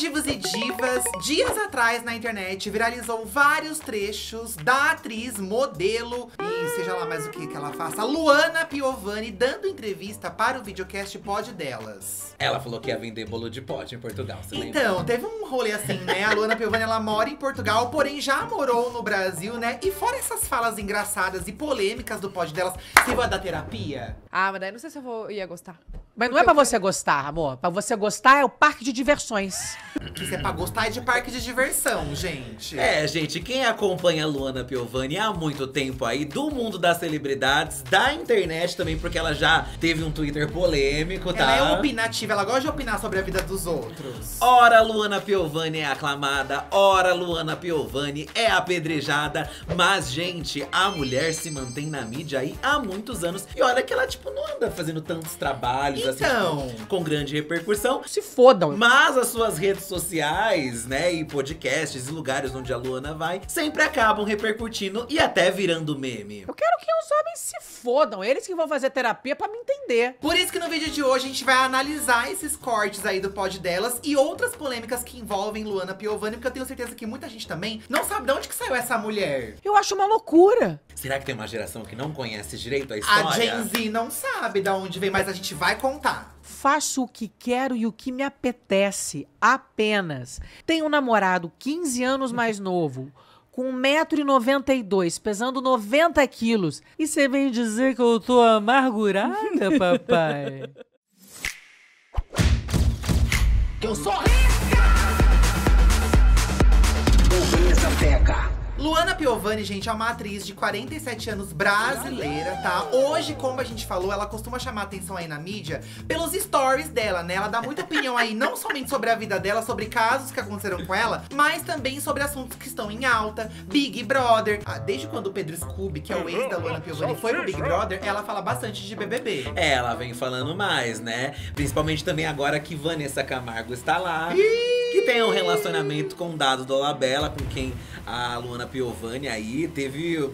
Divos e Divas, dias atrás na internet, viralizou vários trechos da atriz, modelo e seja lá mais o que ela faça, Luana Piovani, dando entrevista para o videocast Pod Delas. Ela falou que ia vender bolo de pote em Portugal, você lembra? Então, teve um rolê assim, né? A Luana Piovani, ela mora em Portugal, porém já morou no Brasil, né? E fora essas falas engraçadas e polêmicas do Pod Delas, você vai dar terapia? Ah, mas daí não sei se eu ia gostar. Mas não é pra você gostar, amor. Pra você gostar é o parque de diversões. Isso é pra gostar de parque de diversão, gente. É, gente, quem acompanha a Luana Piovani há muito tempo aí, do mundo das celebridades, da internet também, porque ela já teve um Twitter polêmico, tá? Ela é opinativa, ela gosta de opinar sobre a vida dos outros. Ora, Luana Piovani é aclamada, ora, Luana Piovani é apedrejada. Mas, gente, a mulher se mantém na mídia aí há muitos anos. E olha que ela, tipo, não anda fazendo tantos trabalhos, então, assim, com grande repercussão. Se fodam. Mas as suas redes sociais, né, e podcasts e lugares onde a Luana vai, sempre acabam repercutindo e até virando meme. Eu quero que os homens se fodam, eles que vão fazer terapia pra me entender. Por isso que no vídeo de hoje a gente vai analisar esses cortes aí do Pod Delas e outras polêmicas que envolvem Luana Piovani, porque eu tenho certeza que muita gente também não sabe de onde que saiu essa mulher. Eu acho uma loucura. Será que tem uma geração que não conhece direito a história? A Gen Z não sabe de onde vem, mas a gente vai contar. Faço o que quero e o que me apetece, apenas. Tenho um namorado 15 anos mais novo, com 1,92 m, pesando 90 quilos. E você veio dizer que eu tô amargurada, papai? Eu sou rica! Luana Piovani, gente, é uma atriz de 47 anos brasileira, tá? Hoje, como a gente falou, ela costuma chamar atenção aí na mídia pelos stories dela, né? Ela dá muita opinião aí, não somente sobre a vida dela, sobre casos que aconteceram com ela, mas também sobre assuntos que estão em alta. Big Brother. Ah, desde quando o Pedro Scooby, que é o ex da Luana Piovani, foi pro Big Brother, ela fala bastante de BBB. É, ela vem falando mais, né? Principalmente também agora que Wanessa Camargo está lá. Que tem um relacionamento com o Dado Dolabella, com quem a Luana Piovani aí teve,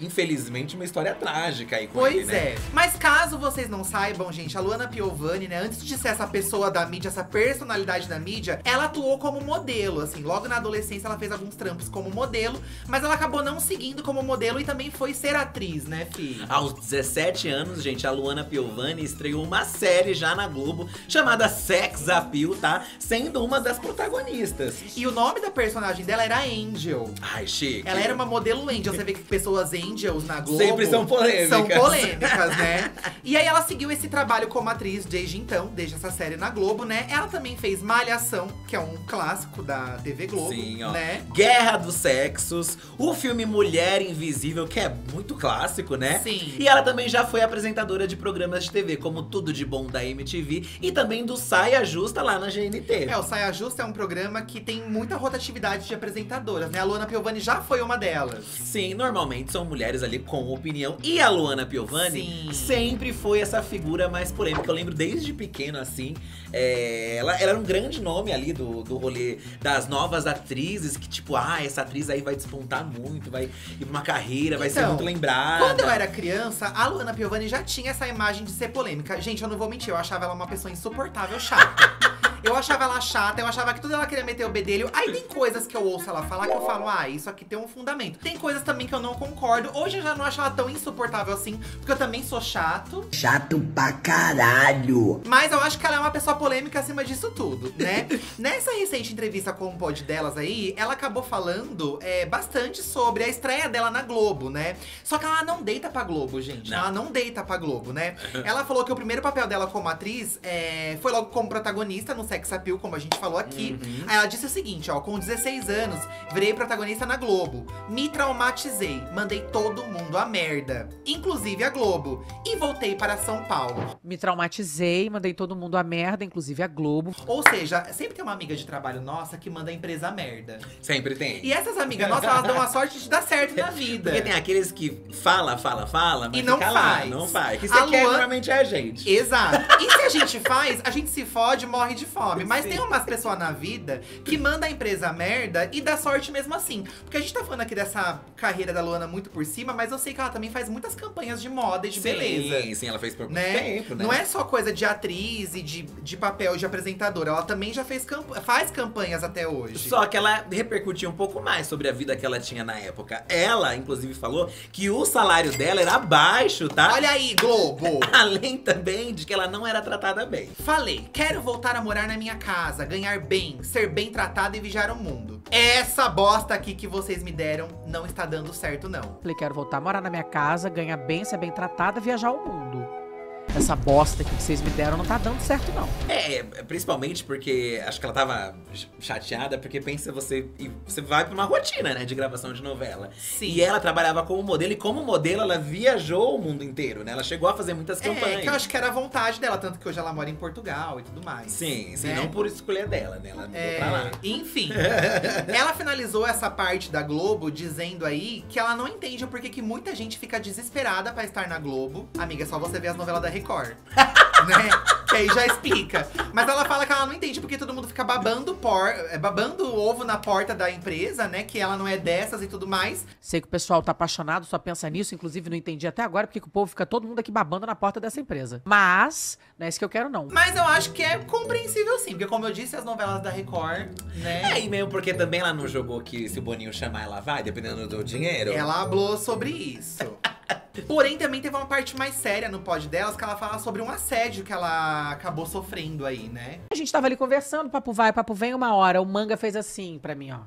infelizmente, uma história trágica aí com ele, né? Pois é. Mas caso vocês não saibam, gente, a Luana Piovani, né, antes de ser essa pessoa da mídia, essa personalidade da mídia, ela atuou como modelo, assim. Logo na adolescência, ela fez alguns trampos como modelo, mas ela acabou não seguindo como modelo e também foi ser atriz, né, filho? Aos 17 anos, gente, a Luana Piovani estreou uma série já na Globo, chamada Sex Appeal, tá? Sendo uma das protagonistas. E o nome da personagem dela era Angel. Ai, chique. Ela era uma modelo Angel, você vê que pessoas Angels na Globo sempre são polêmicas. São polêmicas, né? E aí ela seguiu esse trabalho como atriz desde então, desde essa série na Globo, né? Ela também fez Malhação, que é um clássico da TV Globo. Sim, ó. Né? Guerra dos Sexos, o filme Mulher Invisível, que é muito clássico, né? Sim. E ela também já foi apresentadora de programas de TV, como Tudo de Bom da MTV e também do Saia Justa lá na GNT. É, o Saia Justa é um programa que tem muita rotatividade de apresentadoras, né? A Luana Piovani já foi uma delas. Sim, normalmente são mulheres ali com opinião. E a Luana Piovani, sim, sempre foi essa figura mais polêmica. Eu lembro desde pequeno, assim, ela era um grande nome ali do rolê das novas atrizes, que tipo, ah, essa atriz aí vai despontar muito, vai ir pra uma carreira, vai ser muito lembrada. Quando eu era criança, a Luana Piovani já tinha essa imagem de ser polêmica. Gente, eu não vou mentir, eu achava ela uma pessoa insuportável, chata. Eu achava ela chata, eu achava que tudo ela queria meter o bedelho. Aí tem coisas que eu ouço ela falar que eu falo, ah, isso aqui tem um fundamento. Tem coisas também que eu não concordo. Hoje eu já não acho ela tão insuportável assim, porque eu também sou chato. Chato pra caralho! Mas eu acho que ela é uma pessoa polêmica acima disso tudo, né? Nessa recente entrevista com o Pod Delas aí, ela acabou falando bastante sobre a estreia dela na Globo, né? Só que ela não deita pra Globo, gente. Não. Ela não deita pra Globo, né? Ela falou que o primeiro papel dela como atriz foi logo como protagonista no Sex Appeal, como a gente falou aqui. Uhum. Aí ela disse o seguinte, ó, com 16 anos, virei protagonista na Globo. Me traumatizei, mandei todo mundo a merda. Inclusive a Globo. E voltei para São Paulo. Me traumatizei, mandei todo mundo a merda, inclusive a Globo. Ou seja, sempre tem uma amiga de trabalho nossa que manda a empresa a merda. Sempre tem. E essas amigas nossas, elas dão a sorte de dar certo na vida. Porque tem aqueles que fala, mas e não faz. Não faz. Que você quer, normalmente é a gente. Exato. E se a gente faz, a gente se fode, morre de fome. fome. Mas tem umas pessoas na vida que manda a empresa merda e dá sorte mesmo assim. Porque a gente tá falando aqui dessa carreira da Luana muito por cima, mas eu sei que ela também faz muitas campanhas de moda e de beleza. Sim, ela fez por muito tempo, né? Não é só coisa de atriz e de papel de apresentadora. Ela também já fez faz campanhas até hoje. Só que ela repercutiu um pouco mais sobre a vida que ela tinha na época. Ela, inclusive, falou que o salário dela era baixo, tá? Olha aí, Globo! Além também de que ela não era tratada bem. Falei, quero voltar a morar na minha casa, ganhar bem, ser bem tratada e viajar o mundo. Essa bosta aqui que vocês me deram não está dando certo, não. Falei, quero voltar a morar na minha casa, ganhar bem, ser bem tratada e viajar o mundo. Essa bosta aqui que vocês me deram não tá dando certo, não. É, principalmente porque acho que ela tava chateada, porque pensa você vai pra uma rotina, né, de gravação de novela. Sim. E ela trabalhava como modelo, e como modelo ela viajou o mundo inteiro, né? Ela chegou a fazer muitas campanhas. É, que eu acho que era a vontade dela, tanto que hoje ela mora em Portugal e tudo mais. Sim, sim, né? Não por escolha dela, né? Ela mudou pra lá. Enfim, ela finalizou essa parte da Globo dizendo aí que ela não entende o porquê que muita gente fica desesperada pra estar na Globo. Amiga, é só você ver as novelas da Record, né? Que aí já explica. Mas ela fala que ela não entende porque todo mundo fica babando o ovo na porta da empresa, né? Que ela não é dessas e tudo mais. Sei que o pessoal tá apaixonado, só pensa nisso. Inclusive, não entendi até agora porque que o povo fica todo mundo aqui babando na porta dessa empresa. Mas, não é isso que eu quero, não. Mas eu acho que é compreensível, sim. Porque, como eu disse, as novelas da Record, né? É, e mesmo porque também ela não jogou que se o Boninho chamar, ela vai, dependendo do dinheiro. Ela falou sobre isso. Porém, também teve uma parte mais séria no pod delas, que ela fala sobre um assédio que ela acabou sofrendo aí, né? A gente tava ali conversando, papo vai, papo vem, uma hora. O Manga fez assim pra mim, ó.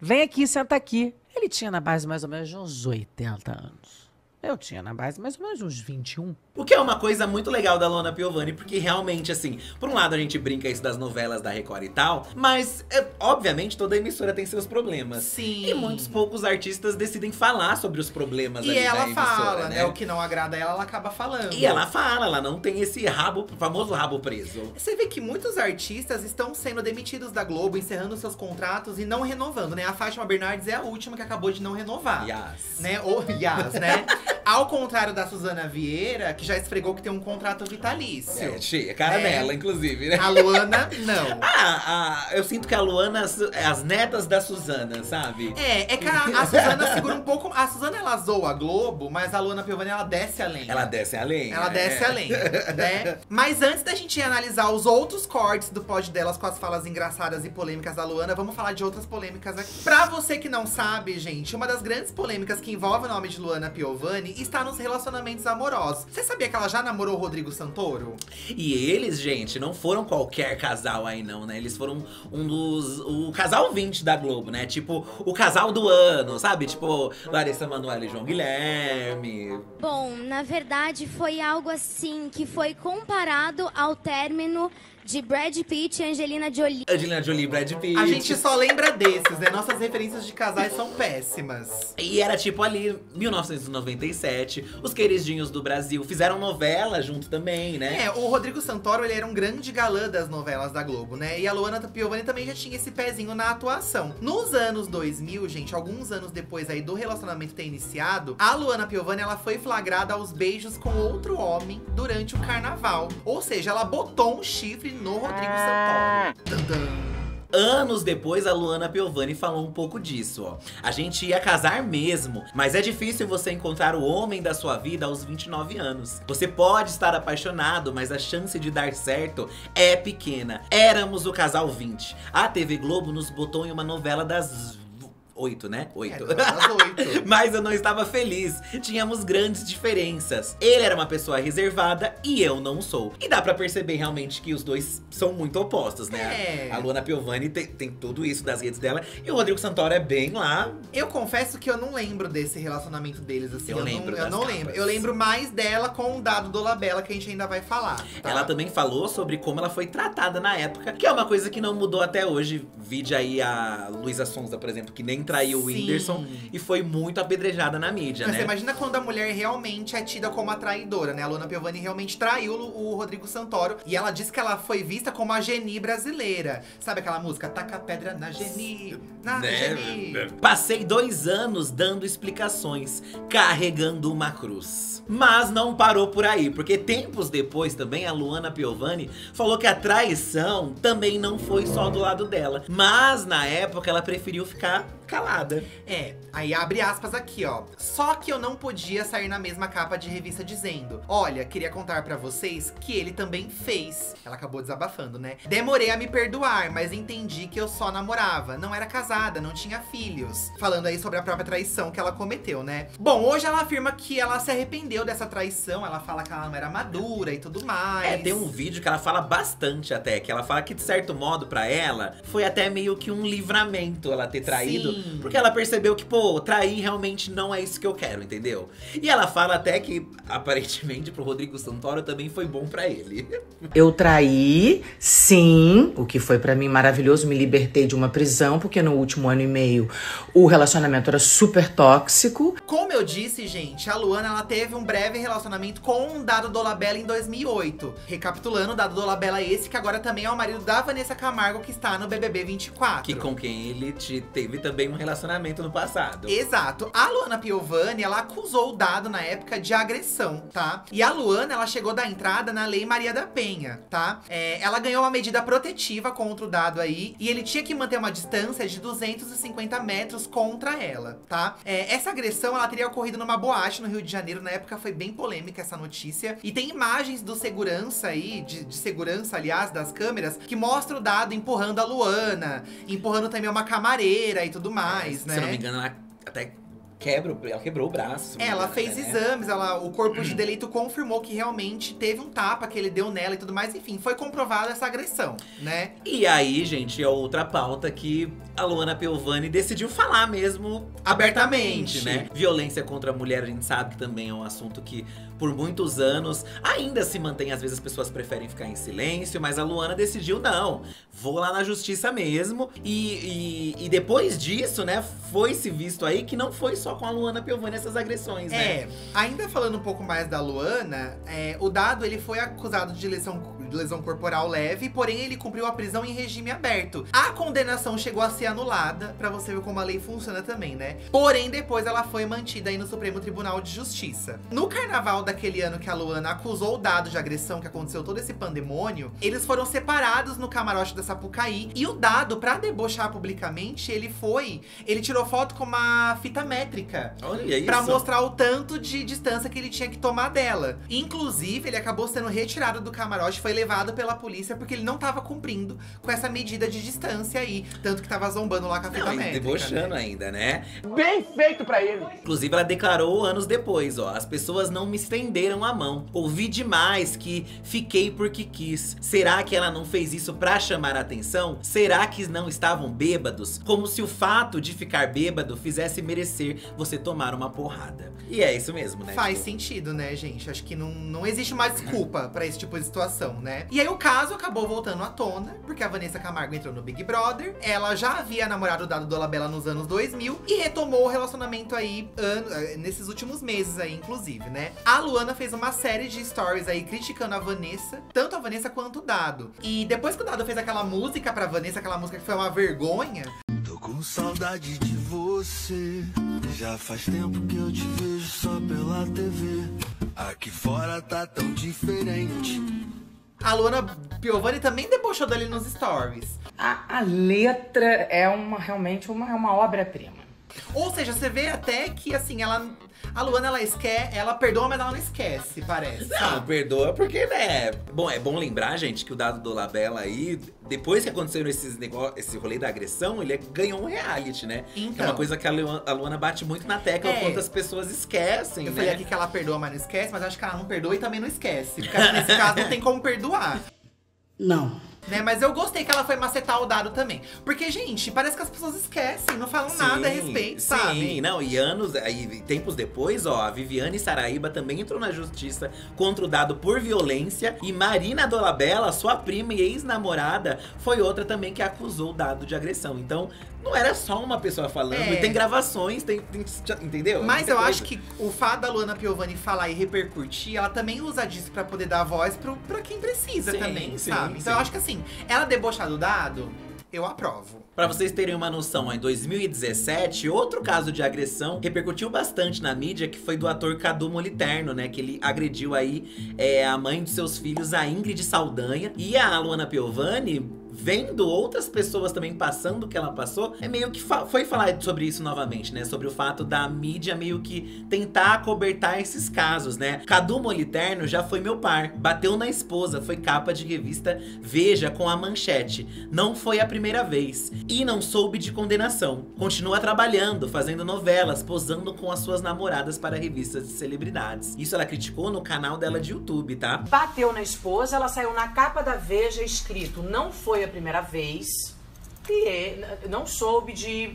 Vem aqui, senta aqui. Ele tinha na base mais ou menos de uns 80 anos. Eu tinha na base mais ou menos uns 21. O que é uma coisa muito legal da Luana Piovani, porque realmente, assim, por um lado a gente brinca isso das novelas da Record e tal, mas, obviamente, toda emissora tem seus problemas. Sim. E muitos poucos artistas decidem falar sobre os problemas ali da emissora, né? E ela fala, né? O que não agrada ela, ela acaba falando. E ela fala, ela não tem esse rabo, famoso rabo preso. Você vê que muitos artistas estão sendo demitidos da Globo, encerrando seus contratos e não renovando, né? A Fátima Bernardes é a última que acabou de não renovar. Yas. Né? Ou Yas, né? Ao contrário da Suzana Vieira, que já esfregou que tem um contrato vitalício. É, cheia, cara dela, inclusive, né? A Luana, não. Eu sinto que a Luana, as netas da Suzana, sabe? É que a Suzana segura um pouco… A Suzana, ela zoa a Globo, mas a Luana Piovani, ela desce a lenha. Ela desce a lenha. Ela desce a lenha, né? Mas antes da gente analisar os outros cortes do pod delas com as falas engraçadas e polêmicas da Luana, vamos falar de outras polêmicas aqui. Pra você que não sabe, gente, uma das grandes polêmicas que envolve o nome de Luana Piovani está nos relacionamentos amorosos. Você sabia que ela já namorou o Rodrigo Santoro? E eles, gente, não foram qualquer casal aí não, né? Eles foram o casal 20 da Globo, né? Tipo, o casal do ano, sabe? Tipo, Larissa Manoel e João Guilherme. Bom, na verdade foi algo assim, que foi comparado ao término de Brad Pitt e Angelina Jolie. Angelina Jolie e Brad Pitt. A gente só lembra desses, né? Nossas referências de casais são péssimas. E era tipo ali, 1997, os queridinhos do Brasil. Fizeram novela junto também, né? É, o Rodrigo Santoro, ele era um grande galã das novelas da Globo, né? E a Luana Piovani também já tinha esse pezinho na atuação. Nos anos 2000, gente, alguns anos depois aí do relacionamento ter iniciado, a Luana Piovani, ela foi flagrada aos beijos com outro homem durante o carnaval. Ou seja, ela botou um chifre no Rodrigo Santoro. Anos depois, a Luana Piovani falou um pouco disso, ó. A gente ia casar mesmo, mas é difícil você encontrar o homem da sua vida aos 29 anos. Você pode estar apaixonado, mas a chance de dar certo é pequena. Éramos o casal 20. A TV Globo nos botou em uma novela das 8, né? 8. Mas eu não estava feliz. Tínhamos grandes diferenças. Ele era uma pessoa reservada e eu não sou. E dá pra perceber realmente que os dois são muito opostos, né? É. A Luana Piovani tem tudo isso das redes dela. E o Rodrigo Santoro é bem lá. Eu confesso que eu não lembro desse relacionamento deles, assim. Eu não lembro. Eu lembro mais dela com o Dado Dolabella, que a gente ainda vai falar, tá? Ela também falou sobre como ela foi tratada na época, que é uma coisa que não mudou até hoje. Vide aí a Luísa Sonza, por exemplo, que nem traiu o Whindersson e foi muito apedrejada na mídia, né? Você imagina quando a mulher realmente é tida como a traidora, né? A Luana Piovani realmente traiu o Rodrigo Santoro. E ela disse que ela foi vista como a Geni brasileira. Sabe aquela música? Taca a pedra na Geni, na Geni. Passei 2 anos dando explicações, carregando uma cruz. Mas não parou por aí, porque tempos depois também a Luana Piovani falou que a traição também não foi só do lado dela. Mas na época ela preferiu ficar calada. É, aí abre aspas aqui, ó. Só que eu não podia sair na mesma capa de revista dizendo: olha, queria contar pra vocês que ele também fez. Ela acabou desabafando, né? Demorei a me perdoar, mas entendi que eu só namorava. Não era casada, não tinha filhos. Falando aí sobre a própria traição que ela cometeu, né? Bom, hoje ela afirma que ela se arrependeu dessa traição. Ela fala que ela não era madura e tudo mais. É, tem um vídeo que ela fala bastante até. Que ela fala que, de certo modo, pra ela, foi até meio que um livramento ela ter traído. Sim. Porque ela percebeu que, pô, trair realmente não é isso que eu quero, entendeu? E ela fala até que, aparentemente, pro Rodrigo Santoro também foi bom pra ele. Eu traí, sim, o que foi pra mim maravilhoso. Me libertei de uma prisão, porque no último ano e meio o relacionamento era super tóxico. Como eu disse, gente, a Luana, ela teve um breve relacionamento com o Dado Dolabella em 2008. Recapitulando, o Dado Dolabella é esse que agora também é o marido da Wanessa Camargo, que está no BBB 24. Que com quem ele teve também um relacionamento no passado. Exato. A Luana Piovani, ela acusou o Dado na época de agressão, tá? E a Luana, ela chegou da entrada na Lei Maria da Penha, tá? É, ela ganhou uma medida protetiva contra o Dado aí, e ele tinha que manter uma distância de 250 metros contra ela, tá? É, essa agressão, ela teria ocorrido numa boate no Rio de Janeiro, na época foi bem polêmica essa notícia. E tem imagens do segurança aí, de segurança, aliás, das câmeras, que mostra o Dado empurrando a Luana, empurrando também uma camareira e tudo mais, né? Se eu não me engano, ela até ela quebrou o braço. Ela fez exames, o corpo de delito confirmou que realmente teve um tapa que ele deu nela e tudo mais. Enfim, foi comprovada essa agressão, né? E aí, gente, é outra pauta que a Luana Piovani decidiu falar mesmo abertamente, né? Violência contra a mulher, a gente sabe que também é um assunto que por muitos anos ainda se mantém. Às vezes as pessoas preferem ficar em silêncio, mas a Luana decidiu, não, vou lá na justiça mesmo. E depois disso, né, foi-se visto aí que não foi só com a Luana Piovani essas agressões, né? É, ainda falando um pouco mais da Luana, o Dado, ele foi acusado de lesão corporal leve, porém ele cumpriu a prisão em regime aberto. A condenação chegou a ser anulada, pra você ver como a lei funciona também, né? Porém, depois ela foi mantida aí no Supremo Tribunal de Justiça. No carnaval daquele ano que a Luana acusou o Dado de agressão, que aconteceu todo esse pandemônio, eles foram separados no camarote da Sapucaí, e o Dado, pra debochar publicamente, ele tirou foto com uma fita métrica. Olha isso! Pra mostrar o tanto de distância que ele tinha que tomar dela. Inclusive, ele acabou sendo retirado do camarote, foi levado pela polícia, porque ele não tava cumprindo com essa medida de distância aí. Tanto que tava zombando lá com a fita métrica. Debochando ainda, né? Bem feito pra ele! Inclusive, ela declarou anos depois, ó: as pessoas não me estenderam a mão. Ouvi demais que fiquei porque quis. Será que ela não fez isso pra chamar a atenção? Será que não estavam bêbados? Como se o fato de ficar bêbado fizesse merecer você tomar uma porrada. E é isso mesmo, né? Faz sentido, né, gente? Acho que não existe mais desculpa pra esse tipo de situação, né? E aí o caso acabou voltando à tona, porque a Wanessa Camargo entrou no Big Brother. Ela já havia namorado o Dado Dolabella nos anos 2000 e retomou o relacionamento aí nesses últimos meses aí, inclusive, né? A Luana fez uma série de stories aí criticando a Wanessa, tanto a Wanessa quanto o Dado. E depois que o Dado fez aquela música pra Wanessa, aquela música que foi uma vergonha… Tô com saudade de você, já faz tempo que eu te vejo só pela TV. Aqui fora tá tão diferente. A Luana Piovani também debochou dali nos stories. A letra é realmente uma obra-prima. Ou seja, você vê até que, assim, a Luana, ela perdoa, mas ela não esquece, parece. Não, perdoa porque, né… Bom, é bom lembrar, gente, que o Dado Dolabella aí, depois que aconteceu esse rolê da agressão, ele ganhou um reality, né? Então. É uma coisa que a Luana bate muito na tecla, quanto as pessoas esquecem, Eu falei aqui que ela perdoa, mas não esquece, mas acho que ela não perdoa e também não esquece. Porque nesse caso não tem como perdoar. Não. né? Mas eu gostei que ela foi macetar o Dado também. Porque, gente, parece que as pessoas esquecem, não falam nada a respeito, sabe? Sim, não, e anos, aí, tempos depois, ó, a Viviane Saraíba também entrou na justiça contra o Dado por violência. E Marina Dolabella, sua prima e ex-namorada, foi outra também que acusou o Dado de agressão. Então, não era só uma pessoa falando, tem gravações, tem entendeu? Mas eu acho que o fato da Luana Piovani falar e repercutir, ela também usa disso pra poder dar voz pra quem precisa também, sabe? Então eu acho que assim, ela debochar do Dado, eu aprovo. Pra vocês terem uma noção, em 2017, outro caso de agressão repercutiu bastante na mídia, que foi do ator Cadu Moliterno, né? Que ele agrediu aí a mãe dos seus filhos, a Ingrid Saldanha. E a Luana Piovani, vendo outras pessoas também passando o que ela passou, meio que foi falar sobre isso novamente, né? Sobre o fato da mídia meio que tentar acobertar esses casos, né? Cadu Moliterno já foi meu par, bateu na esposa, foi capa de revista Veja com a manchete. Não foi a primeira vez. E não soube de condenação. Continua trabalhando, fazendo novelas, posando com as suas namoradas para revistas de celebridades. Isso ela criticou no canal dela de YouTube, tá? Bateu na esposa, ela saiu na capa da Veja escrito, não foi a primeira vez, e não soube de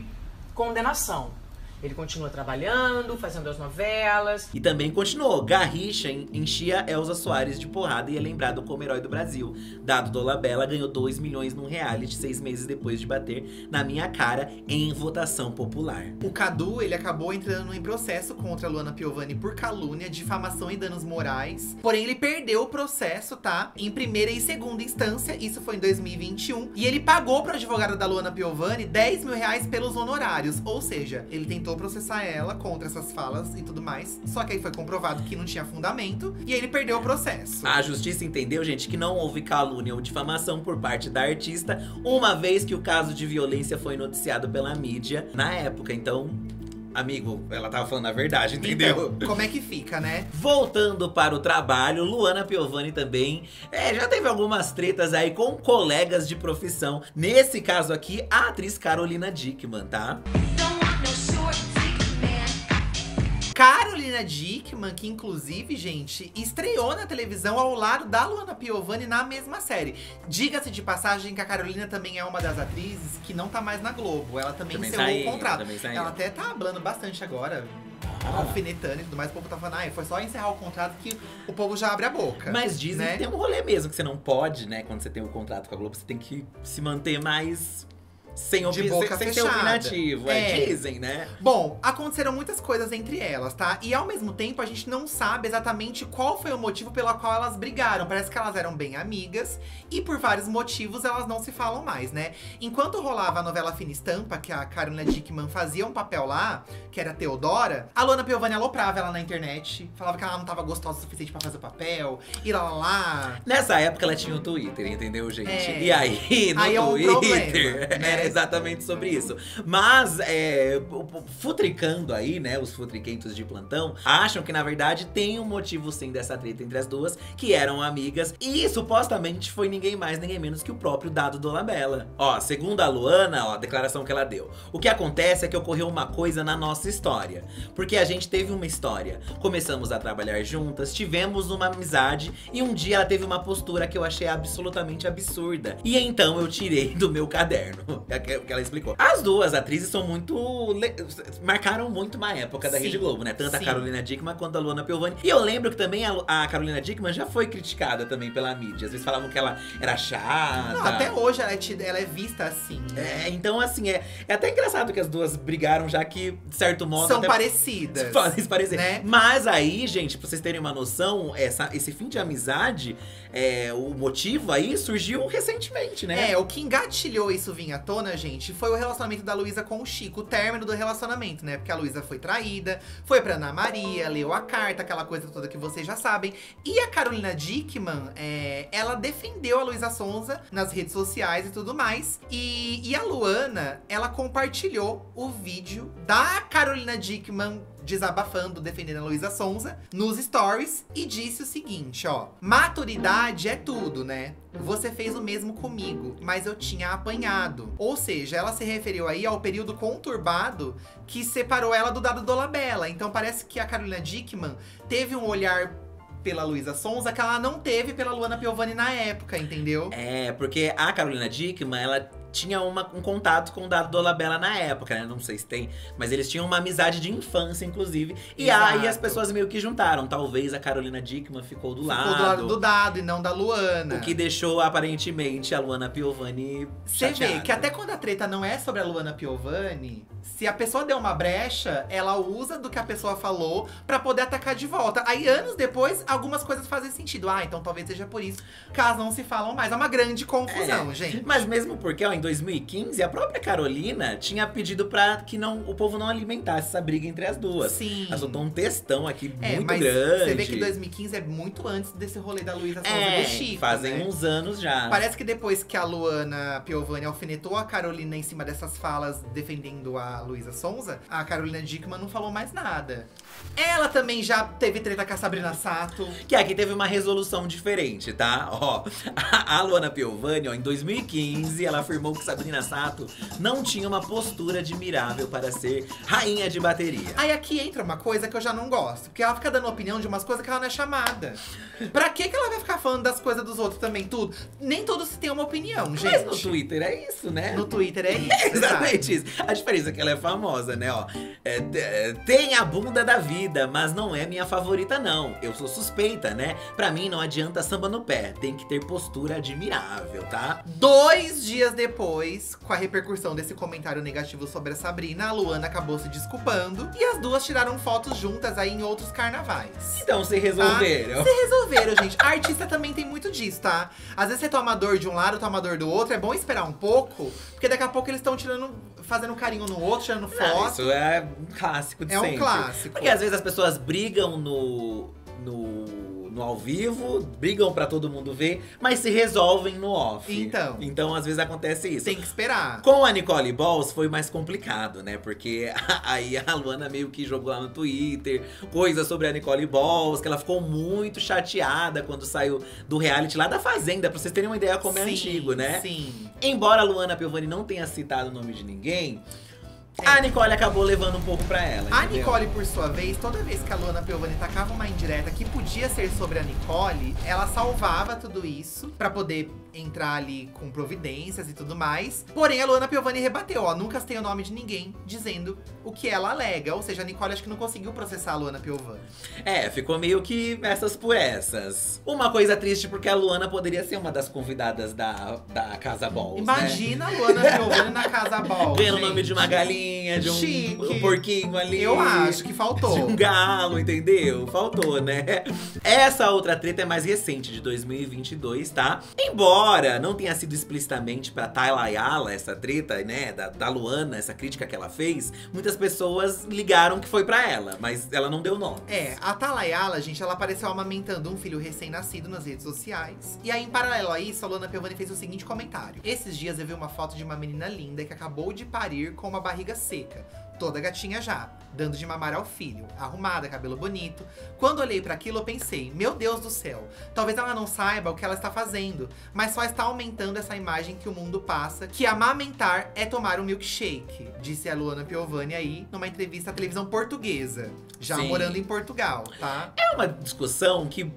condenação. Ele continua trabalhando, fazendo as novelas. E também continuou. Garrincha enchia Elza Soares de porrada e é lembrado como herói do Brasil. Dado Dolabella ganhou 2 milhões num reality 6 meses depois de bater na minha cara em votação popular. O Cadu, ele acabou entrando em processo contra a Luana Piovani por calúnia, difamação e danos morais. Porém, ele perdeu o processo, tá? Em primeira e segunda instância, isso foi em 2021. E ele pagou para a advogada da Luana Piovani 10 mil reais pelos honorários. Ou seja, ele tentou processar ela contra essas falas e tudo mais. Só que aí foi comprovado que não tinha fundamento e aí ele perdeu o processo. A justiça entendeu, gente, que não houve calúnia ou difamação por parte da artista, uma vez que o caso de violência foi noticiado pela mídia na época. Então, amigo, ela tava falando a verdade, entendeu? Então, como é que fica, né? Voltando para o trabalho, Luana Piovani também já teve algumas tretas aí com colegas de profissão. Nesse caso aqui, a atriz Carolina Dieckmann, tá? Carolina Dieckmann, que inclusive, gente, estreou na televisão ao lado da Luana Piovani na mesma série. Diga-se de passagem que a Carolina também é uma das atrizes que não tá mais na Globo. Ela também encerrou o contrato. Ela até tá hablando bastante agora, alfinetando e tudo mais. O povo tá falando, foi só encerrar o contrato que o povo já abre a boca. Mas dizem, né, que tem um rolê mesmo, que você não pode, né, quando você tem um contrato com a Globo, você tem que se manter mais… Sem ser opinativo, dizem, né? Bom, aconteceram muitas coisas entre elas, tá? E ao mesmo tempo, a gente não sabe exatamente qual foi o motivo pelo qual elas brigaram. Parece que elas eram bem amigas e por vários motivos elas não se falam mais, né? Enquanto rolava a novela Fina Estampa, que a Carolina Dieckmann fazia um papel lá, que era Teodora, a Luana Piovani aloprava ela na internet, falava que ela não tava gostosa o suficiente pra fazer o papel, e lá. Nessa época ela tinha o Twitter, entendeu, gente? E aí, no Twitter… É o problema, né? Era exatamente sobre isso. Mas, futricando aí, né, os futriquentos de plantão, acham que, na verdade, tem um motivo, sim, dessa treta entre as duas, que eram amigas. E, supostamente, foi ninguém mais, ninguém menos que o próprio Dado Dolabella. Ó, segundo a Luana, ó, a declaração que ela deu. O que acontece é que ocorreu uma coisa na nossa história. Porque a gente teve uma história. Começamos a trabalhar juntas, tivemos uma amizade, e um dia ela teve uma postura que eu achei absolutamente absurda. E então eu tirei do meu caderno. É o que ela explicou. As duas atrizes são muito… marcaram muito uma época da Rede Globo, né? Tanto a Carolina Dieckmann quanto a Luana Piovani. E eu lembro que também a Carolina Dieckmann já foi criticada também pela mídia. Às vezes falavam que ela era chata. Não, até hoje ela é vista assim, né? Então assim, é até engraçado que as duas brigaram, já que, de certo modo… são parecidas. Podem se parecer, né? Mas aí, gente, pra vocês terem uma noção, esse fim de amizade, o motivo aí surgiu recentemente, né? O que engatilhou isso vinha tona, gente, foi o relacionamento da Luísa com o Chico, o término do relacionamento, né? Porque a Luísa foi traída, foi pra Ana Maria, leu a carta, aquela coisa toda que vocês já sabem. E a Carolina Dieckmann, ela defendeu a Luísa Sonza nas redes sociais e tudo mais. E a Luana, ela compartilhou o vídeo da Carolina Dieckmann desabafando, defendendo a Luísa Sonza nos stories, e disse o seguinte, ó: maturidade é tudo, né? Você fez o mesmo comigo, mas eu tinha apanhado. Ou seja, ela se referiu aí ao período conturbado que separou ela do Dado Dolabella. Então parece que a Carolina Dieckmann teve um olhar pela Luísa Sonza que ela não teve pela Luana Piovani na época, entendeu? É, porque a Carolina Dieckmann, ela tinha um contato com o Dado Dolabella na época, né? Não sei se tem, mas eles tinham uma amizade de infância, inclusive. E exato. Aí as pessoas meio que juntaram. Talvez a Carolina Dieckmann ficou do lado do Dado e não da Luana. O que deixou, aparentemente, a Luana Piovani chateada. Você vê que até quando a treta não é sobre a Luana Piovani, se a pessoa der uma brecha, ela usa do que a pessoa falou pra poder atacar de volta. Aí, anos depois, algumas coisas fazem sentido. Ah, então talvez seja por isso que elas não se falam mais. É uma grande confusão, gente. Mas mesmo porque, ó, em 2015, a própria Carolina tinha pedido pra que o povo não alimentasse essa briga entre as duas. Sim. Ela soltou um textão aqui muito grande. Você vê que 2015 é muito antes desse rolê da Luísa Sonza e do Chico, fazem uns anos já. Parece que depois que a Luana Piovani alfinetou a Carolina em cima dessas falas defendendo a Luísa Sonza, a Carolina Dieckmann não falou mais nada. Ela também já teve treta com a Sabrina Sato. Que aqui teve uma resolução diferente, tá? Ó, a Luana Piovani, ó, em 2015, ela afirmou que Sabrina Sato não tinha uma postura admirável para ser rainha de bateria. Aí aqui entra uma coisa que eu já não gosto, porque ela fica dando opinião de umas coisas que ela não é chamada. Pra que ela vai ficar falando das coisas dos outros também, tudo? Nem todos têm uma opinião, gente. Mas no Twitter é isso, né? No Twitter é isso. Exatamente isso. A diferença é que ela é famosa, né, ó. Tem a bunda da vida, mas não é minha favorita, não. Eu sou suspeita, né? Pra mim não adianta samba no pé, tem que ter postura admirável, tá? 2 dias depois, com a repercussão desse comentário negativo sobre a Sabrina, a Luana acabou se desculpando. E as duas tiraram fotos juntas aí em outros carnavais. Então se resolveram. Se resolveram, gente. A artista também tem muito disso, tá? Às vezes você toma dor de um lado, toma dor do outro. É bom esperar um pouco, porque daqui a pouco eles estão fazendo carinho no outro, tirando foto. Isso é um clássico de sempre. É um clássico. Porque às vezes as pessoas brigam no ao vivo, brigam pra todo mundo ver, mas se resolvem no off. Então, às vezes acontece isso. Tem que esperar. Com a Nicole Bahls foi mais complicado, né? Porque aí a Luana meio que jogou lá no Twitter coisas sobre a Nicole Bahls, que ela ficou muito chateada quando saiu do reality lá da Fazenda, pra vocês terem uma ideia como é antigo, né? Sim. Embora a Luana Piovani não tenha citado o nome de ninguém, a Nicole acabou levando um pouco pra ela, entendeu? A Nicole, por sua vez, toda vez que a Luana Piovani tacava uma indireta que podia ser sobre a Nicole, ela salvava tudo isso pra poder entrar ali com providências e tudo mais. Porém, a Luana Piovani rebateu, ó, nunca citei o nome de ninguém, dizendo o que ela alega. Ou seja, a Nicole acho que não conseguiu processar a Luana Piovani. É, ficou meio que essas por essas. Uma coisa triste, porque a Luana poderia ser uma das convidadas da Casa Bahls, Imagina, né? A Luana Piovani na Casa Bahls. Vendo o nome de uma galinha, de um porquinho ali. Eu acho que faltou. De um galo, entendeu? Faltou, né? Essa outra treta é mais recente, de 2022, tá? Embora não tenha sido explicitamente pra Thayla Ayala essa treta, né, da Luana, essa crítica que ela fez, muitas pessoas ligaram que foi pra ela, mas ela não deu nome. É, a Thayla Ayala, gente, ela apareceu amamentando um filho recém-nascido nas redes sociais. E aí, em paralelo a isso, a Luana Piovani fez o seguinte comentário. Esses dias eu vi uma foto de uma menina linda que acabou de parir com uma barriga seca, toda gatinha já, dando de mamar ao filho, arrumada, cabelo bonito. Quando olhei pra aquilo, eu pensei, meu Deus do céu, talvez ela não saiba o que ela está fazendo, mas só está aumentando essa imagem que o mundo passa, que amamentar é tomar um milkshake, disse a Luana Piovani aí, numa entrevista à televisão portuguesa, já morando em Portugal, tá? É uma discussão que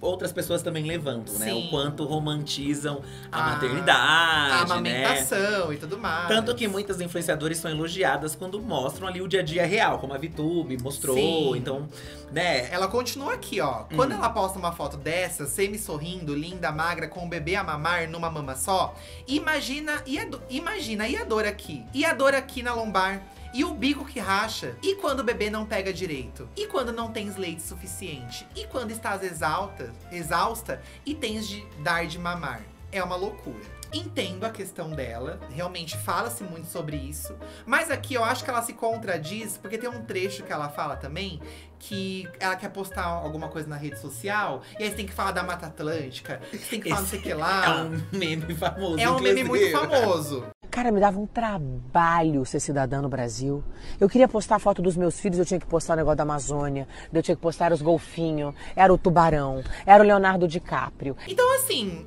outras pessoas também levantam, né? O quanto romantizam a maternidade, a amamentação, né? E tudo mais. Tanto que muitas influenciadoras são elogiadas quando mostram ali o dia a dia real, como a VTube mostrou, então, né? Ela continua aqui, ó. Quando ela posta uma foto dessa, semi-sorrindo, linda, magra, com o bebê a mamar numa mama só, imagina, e a dor aqui? E a dor aqui na lombar? E o bico que racha? E quando o bebê não pega direito? E quando não tens leite suficiente? E quando estás exausta e tens de dar de mamar? É uma loucura. Entendo a questão dela, realmente fala-se muito sobre isso. Mas aqui eu acho que ela se contradiz, porque tem um trecho que ela fala também que ela quer postar alguma coisa na rede social, e aí você tem que falar da Mata Atlântica, você tem que falar não sei o que lá. É um meme famoso, inclusive. É um meme muito famoso. Cara, me dava um trabalho ser cidadã no Brasil. Eu queria postar a foto dos meus filhos, eu tinha que postar o negócio da Amazônia, eu tinha que postar os golfinhos, era o tubarão, era o Leonardo DiCaprio. Então assim,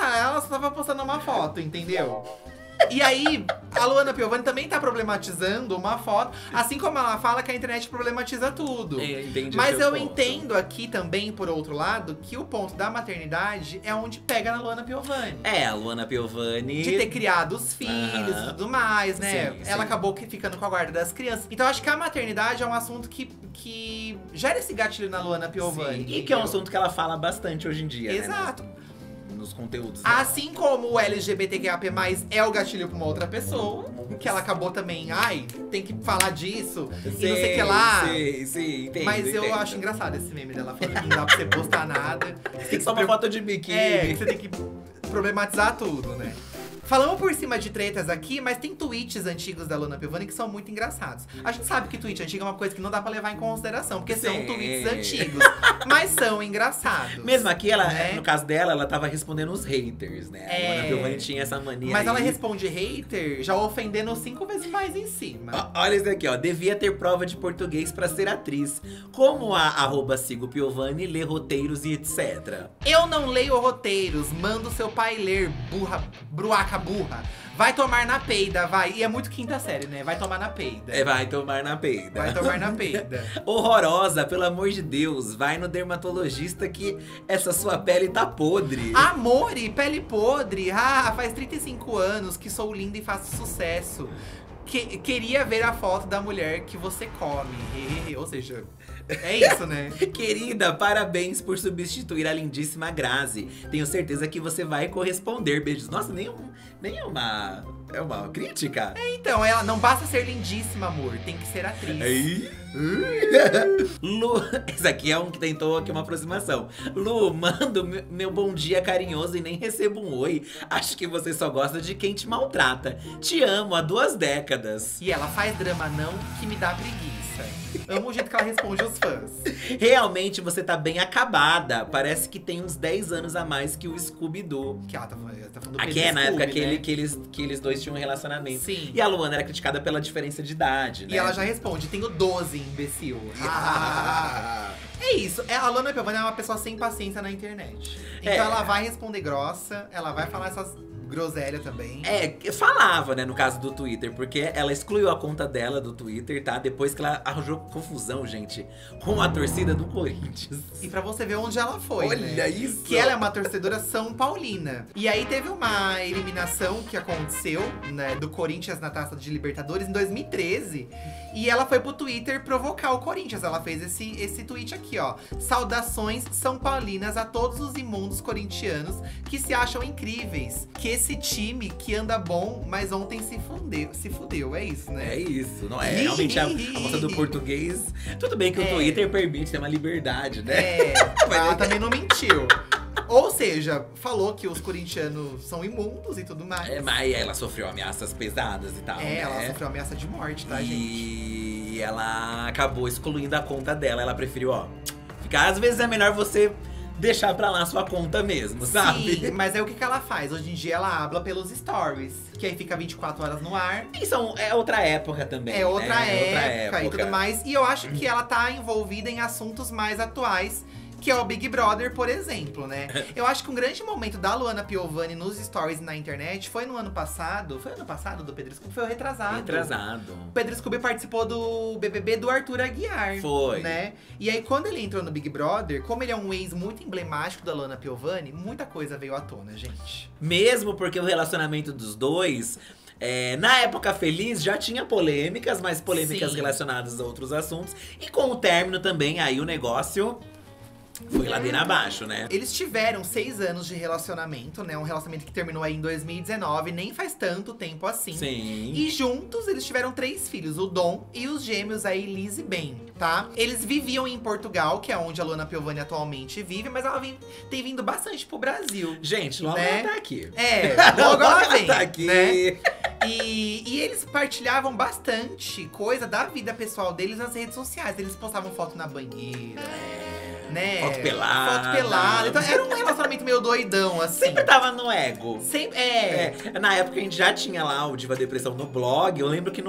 ela só tava postando uma foto, entendeu? E aí, a Luana Piovani também tá problematizando uma foto, assim como ela fala que a internet problematiza tudo. Entendi. Mas eu entendo aqui também, por outro lado, que o ponto da maternidade é onde pega na Luana Piovani. É, a Luana Piovani… de ter criado os filhos e tudo mais, né? Sim, sim. Ela acabou ficando com a guarda das crianças. Então acho que a maternidade é um assunto que gera esse gatilho na Luana Piovani. Sim, e que é um assunto que ela fala bastante hoje em dia, exato. Né? Nos conteúdos. Né? Assim como o LGBTQAP+, é o gatilho pra uma outra pessoa, que ela acabou também, ai, tem que falar disso, sim, e não sei o que lá. Sim, sim, entendo. Mas eu acho engraçado esse meme dela falando que não dá pra você postar nada. Tem que só uma foto de biquíni. É, você tem que problematizar tudo, né? Falamos por cima de tretas aqui, mas tem tweets antigos da Luana Piovani que são muito engraçados. A gente sabe que tweet antigo é uma coisa que não dá pra levar em consideração, porque sim, são tweets antigos, mas são engraçados. Mesmo aqui, ela, né? No caso dela, ela tava respondendo os haters, né? É. A Luana Piovani tinha essa mania. Mas aí ela responde hater já ofendendo 5 vezes mais em cima. Ó, olha isso aqui, ó. Devia ter prova de português pra ser atriz. Como a @sigopiovani lê roteiros e etc. Eu não leio roteiros, mando seu pai ler, burra, bruaca. Burra. Vai tomar na peida, vai. E é muito quinta série, né? Vai tomar na peida. É, vai tomar na peida. Vai tomar na peida. Horrorosa, pelo amor de Deus. Vai no dermatologista que essa sua pele tá podre. Amore, pele podre. Ah, faz 35 anos que sou linda e faço sucesso. Queria ver a foto da mulher que você come. Ou seja… é isso, né? Querida, parabéns por substituir a lindíssima Grazi. Tenho certeza que você vai corresponder. Beijos. Nossa, nem uma… é uma crítica? É, então, ela não basta ser lindíssima, amor. Tem que ser atriz. Lu… esse aqui é um que tentou aqui uma aproximação. Lu, mando meu bom dia carinhoso e nem recebo um oi. Acho que você só gosta de quem te maltrata. Te amo há 2 décadas. E ela faz drama não, que me dá preguiça. Amo o jeito que ela responde os fãs. Realmente, você tá bem acabada. Parece que tem uns 10 anos a mais que o Scooby-Doo. Que ela tá falando do Pedro Scooby, né? Aqui é na época que eles dois tinham um relacionamento. Sim. E a Luana era criticada pela diferença de idade, né? E ela já responde, tenho 12, imbecil. É isso, a Luana Piovani é uma pessoa sem paciência na internet. Então ela vai responder grossa, ela vai falar essas… groselha também. É, falava, né, no caso do Twitter, porque ela excluiu a conta dela do Twitter, tá? Depois que ela arranjou confusão, gente, com a torcida do Corinthians. E pra você ver onde ela foi, olha, né? Olha isso! Que ela é uma torcedora São Paulina. E aí teve uma eliminação que aconteceu, né, do Corinthians na Taça de Libertadores em 2013. E ela foi pro Twitter provocar o Corinthians. Ela fez esse tweet aqui, ó. Saudações São Paulinas a todos os imundos corintianos que se acham incríveis. Que esse time que anda bom, mas ontem se fudeu, é isso, né? É isso, não é? Realmente a moça do português… tudo bem que o Twitter permite, tem uma liberdade, né? É, mas ela também não mentiu. Ou seja, falou que os corintianos são imundos e tudo mais. É, mas ela sofreu ameaças pesadas e tal, né? Ela sofreu ameaça de morte, tá, gente? E ela acabou excluindo a conta dela. Ela preferiu, ó, ficar… às vezes é melhor você… deixar pra lá a sua conta mesmo, sabe? Sim, mas aí o que ela faz? Hoje em dia ela habla pelos stories, que aí fica 24 horas no ar. Isso é outra época também, né? É outra época e tudo mais. E eu acho que ela tá envolvida em assuntos mais atuais, que é o Big Brother, por exemplo, né? Eu acho que um grande momento da Luana Piovani nos stories na internet foi no ano passado. Foi ano passado do Pedro Scooby? Foi o retrasado. Retrasado. O Pedro Scooby participou do BBB do Arthur Aguiar. Foi. Né? E aí, quando ele entrou no Big Brother, como ele é um ex muito emblemático da Luana Piovani, muita coisa veio à tona, gente. Mesmo porque o relacionamento dos dois… na época feliz já tinha polêmicas, mas polêmicas sim, relacionadas a outros assuntos. E com o término também, aí o negócio… foi ladeira abaixo, né? Eles tiveram 6 anos de relacionamento, né? Um relacionamento que terminou aí em 2019, nem faz tanto tempo assim. Sim. E juntos, eles tiveram 3 filhos, o Dom e os gêmeos, a Elise e Ben, tá? Eles viviam em Portugal, que é onde a Luana Piovani atualmente vive, mas ela tem vindo bastante pro Brasil. Gente, logo né? Ela tá aqui. É, logo ela vem, tá aqui, né? E eles partilhavam bastante coisa da vida pessoal deles nas redes sociais. Eles postavam foto na banheira, né? Foto pelada. Então, era um relacionamento meio doidão, assim. Sempre tava no ego. Sempre, na época a gente já tinha lá o Diva Depressão no blog. Eu lembro que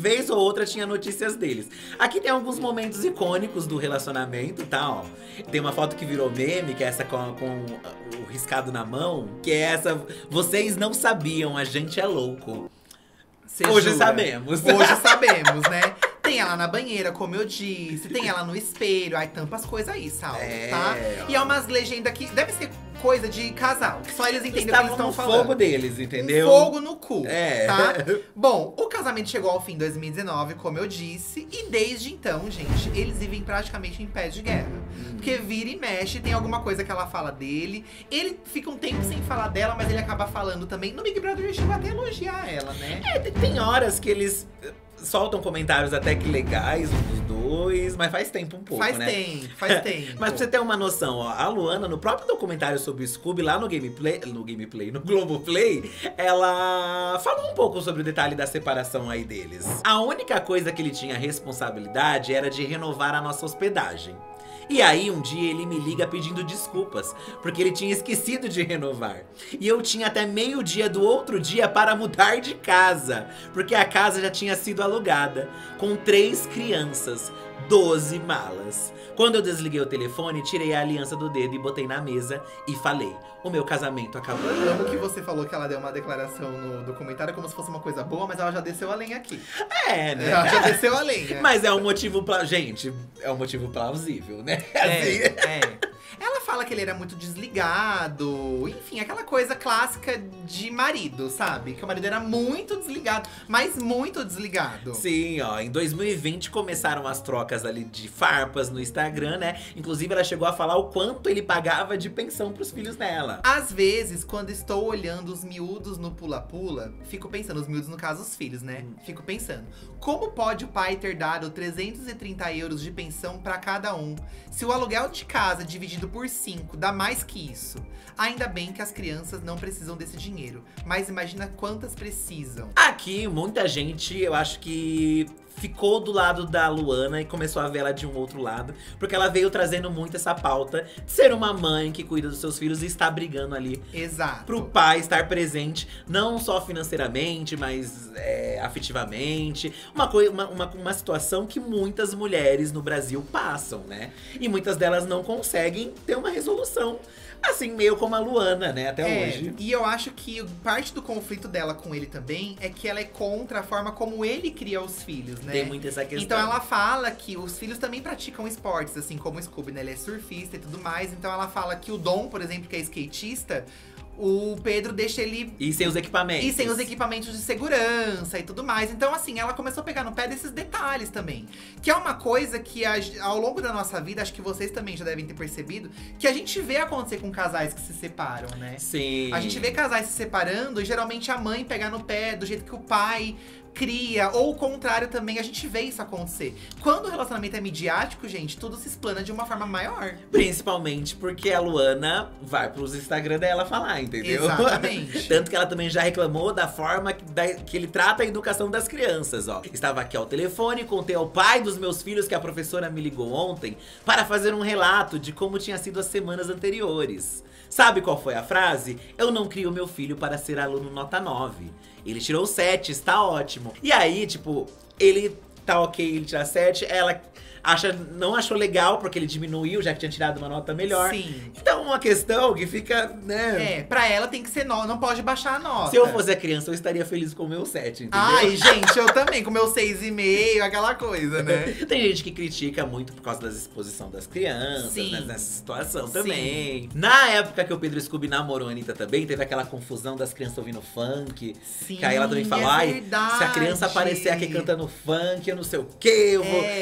vez ou outra tinha notícias deles. Aqui tem alguns momentos icônicos do relacionamento, tá, ó. Tem uma foto que virou meme, que é essa com o riscado na mão. Que é essa, vocês não sabiam, a gente é louco. Cê hoje jura? Sabemos. Hoje sabemos, né? Tem ela na banheira, como eu disse. Tem ela no espelho. Ai, tampa as coisas aí, Sal, tá? E é umas legendas que deve ser coisa de casal. Só eles entendem o que eles estão falando. Fogo deles, entendeu? Um fogo no cu, tá? Bom, o casamento chegou ao fim em 2019, como eu disse. E desde então, gente, eles vivem praticamente em pé de guerra. Porque vira e mexe, tem alguma coisa que ela fala dele. Ele fica um tempo sem falar dela, mas ele acaba falando também. No Big Brother, ele chegou até a elogiar ela, né? É, tem horas que eles… soltam comentários até que legais, um dos dois, mas faz tempo um pouco, né? Faz tempo. Mas pra você ter uma noção, ó, a Luana, no próprio documentário sobre o Scooby, lá no Gameplay… no Globoplay, ela falou um pouco sobre o detalhe da separação aí deles. A única coisa que ele tinha responsabilidade era de renovar a nossa hospedagem. E aí, um dia, ele me liga pedindo desculpas, porque ele tinha esquecido de renovar. E eu tinha até meio-dia do outro dia para mudar de casa, porque a casa já tinha sido alugada, com 3 crianças, 12 malas. Quando eu desliguei o telefone, tirei a aliança do dedo e botei na mesa e falei: o meu casamento acabou. Eu amo que você falou que ela deu uma declaração no documentário como se fosse uma coisa boa, mas ela já desceu a lenha aqui. É, né? Ela já desceu a lenha. Mas é um motivo… gente, é um motivo plausível, né? Ela fala que ele era muito desligado, enfim, aquela coisa clássica de marido, sabe? Que o marido era muito desligado, mas muito desligado. Sim, ó, em 2020 começaram as trocas ali de farpas no Instagram, né? Inclusive, ela chegou a falar o quanto ele pagava de pensão pros filhos dela. Às vezes, quando estou olhando os miúdos no pula-pula, fico pensando, os miúdos no caso, os filhos, né? Fico pensando, como pode o pai ter dado 330 € de pensão pra cada um, se o aluguel de casa dividido por 5 dá mais que isso? Ainda bem que as crianças não precisam desse dinheiro, mas imagina quantas precisam. Aqui, muita gente, eu acho que ficou do lado da Luana e começou a ver ela de um outro lado, porque ela veio trazendo muito essa pauta de ser uma mãe que cuida dos seus filhos e está brigando ali. Exato. Pro pai estar presente, não só financeiramente, mas afetivamente. Uma situação que muitas mulheres no Brasil passam, né? E muitas delas não conseguem ter uma resolução. Assim, meio como a Luana, né, até hoje. E eu acho que parte do conflito dela com ele também é que ela é contra a forma como ele cria os filhos, né? Tem muito essa questão. Então ela fala que os filhos também praticam esportes, assim como o Scooby, né? Ele é surfista e tudo mais. Então ela fala que o Dom, por exemplo, que é skatista, o Pedro deixa ele… E sem os equipamentos. E sem os equipamentos de segurança e tudo mais. Então, assim, ela começou a pegar no pé desses detalhes também. Que é uma coisa que, ao longo da nossa vida, acho que vocês também já devem ter percebido, que a gente vê acontecer com casais que se separam, né? Sim. A gente vê casais se separando e, geralmente, a mãe pegar no pé do jeito que o pai cria, ou o contrário também, a gente vê isso acontecer. Quando o relacionamento é midiático, gente, tudo se explana de uma forma maior. Principalmente porque a Luana vai pros Instagram dela falar, entendeu? Exatamente. Tanto que ela também já reclamou da forma que ele trata a educação das crianças, ó. Estava aqui ao telefone, contei ao pai dos meus filhos que a professora me ligou ontem para fazer um relato de como tinha sido as semanas anteriores. Sabe qual foi a frase? Eu não crio meu filho para ser aluno nota 9. Ele tirou 7, está ótimo. E aí, tipo, ele tá ok, ele tira 7, ela não achou legal, porque ele diminuiu, já que tinha tirado uma nota melhor. Sim. Então, uma questão que fica, né… pra ela tem que ser não pode baixar a nota. Se eu fosse a criança, eu estaria feliz com o meu 7, entendeu? Ai, gente, eu também, com o meu 6,5, aquela coisa, né? Tem gente que critica muito por causa da exposição das crianças, né, nessa situação também. Na época que o Pedro Scooby namorou a Anitta também, teve aquela confusão das crianças ouvindo funk. Sim, que aí ela também fala, ai, se a criança aparecer aqui cantando funk, eu não sei o quê,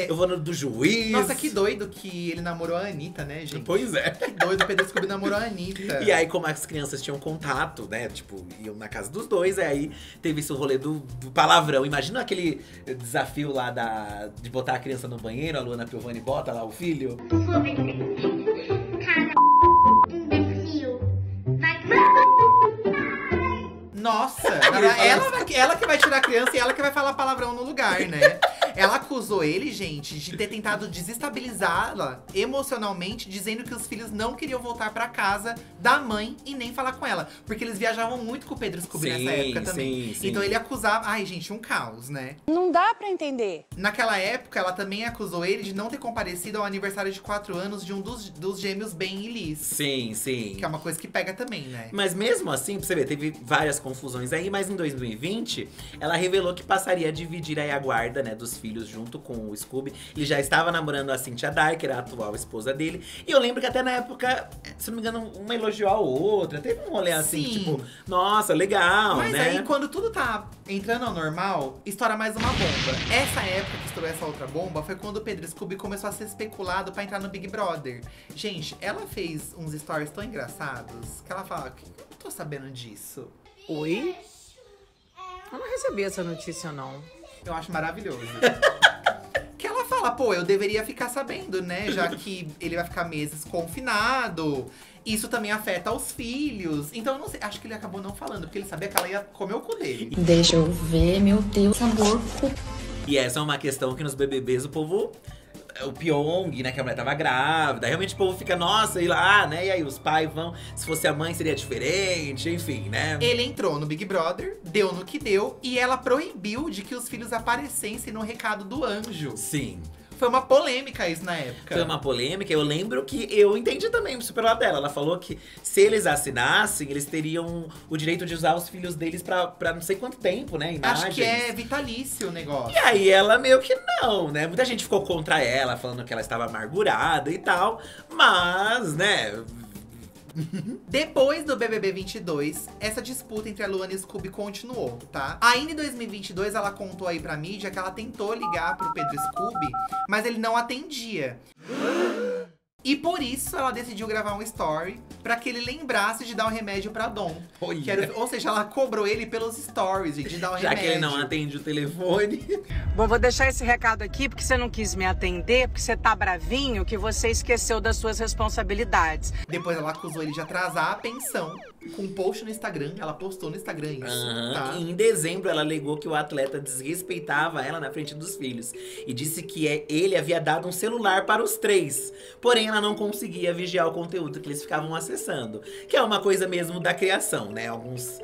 eu vou do jogo. Nossa, que doido que ele namorou a Anitta, né, gente? Pois é. Que doido, o Pedro Scooby namorou a Anitta. E aí, como as crianças tinham contato, né, tipo, iam na casa dos dois, aí teve esse rolê do palavrão. Imagina aquele desafio lá de botar a criança no banheiro, a Luana Piovani bota lá o filho. Nossa, ela que vai tirar a criança e ela que vai falar palavrão no lugar, né? Ela acusou ele, gente, de ter tentado desestabilizá-la emocionalmente, dizendo que os filhos não queriam voltar pra casa da mãe e nem falar com ela. Porque eles viajavam muito com o Pedro Scooby nessa época também. Sim, sim. Então ele acusava… Ai, gente, um caos, né? Não dá pra entender. Naquela época, ela também acusou ele de não ter comparecido ao aniversário de 4 anos de um dos gêmeos Ben e Liz. Sim, sim. Que é uma coisa que pega também, né? Mas mesmo assim, pra você ver, teve várias confusões aí. Mas em 2020, ela revelou que passaria a dividir aí a guarda, né, dos filhos junto com o Scooby. Ele já estava namorando a Cynthia Darker, a atual esposa dele. E eu lembro que até na época, se não me engano, uma elogiou a outra. Teve um rolê assim, tipo, nossa, legal, mas né? Mas aí, quando tudo tá entrando ao normal, estoura mais uma bomba. Essa época que estourou essa outra bomba foi quando o Pedro Scooby começou a ser especulado pra entrar no Big Brother. Gente, ela fez uns stories tão engraçados que ela fala, eu não tô sabendo disso. Oi? Eu não recebi essa notícia, não. Eu acho maravilhoso. Que ela fala, pô, eu deveria ficar sabendo, né? Já que ele vai ficar meses confinado. Isso também afeta os filhos. Então, eu não sei, acho que ele acabou não falando. Porque ele sabia que ela ia comer o cu dele. Deixa eu ver, meu Deus, sabor. E essa é uma questão que nos BBBs o povo… O Pyong, né, que a mulher tava grávida. Realmente o povo fica, nossa, e lá, né? E aí os pais vão, se fosse a mãe seria diferente, enfim, né? Ele entrou no Big Brother, deu no que deu. E ela proibiu de que os filhos aparecessem no recado do anjo. Sim. Foi uma polêmica isso na época. Foi uma polêmica. Eu lembro que eu entendi também super lá dela. Ela falou que se eles assinassem, eles teriam o direito de usar os filhos deles pra não sei quanto tempo, né? Imagens. Acho que é vitalício o negócio. E aí ela meio que não, né? Muita gente ficou contra ela, falando que ela estava amargurada e tal. Mas, né… Depois do BBB 22, essa disputa entre a Luana e o Scooby continuou, tá? Ainda em 2022, ela contou aí pra mídia que ela tentou ligar pro Pedro Scooby, mas ele não atendia. E por isso, ela decidiu gravar um story pra que ele lembrasse de dar um remédio pra Dom. Ou seja, ela cobrou ele pelos stories, gente, de dar um remédio. Já que ele não atende o telefone. Bom, vou deixar esse recado aqui, porque você não quis me atender, porque você tá bravinho, que você esqueceu das suas responsabilidades. Depois ela acusou ele de atrasar a pensão. Com um post no Instagram, ela postou no Instagram isso, tá? E em dezembro, ela alegou que o atleta desrespeitava ela na frente dos filhos. E disse que ele havia dado um celular para os 3. Porém, ela não conseguia vigiar o conteúdo que eles ficavam acessando. Que é uma coisa mesmo da criação, né? Alguns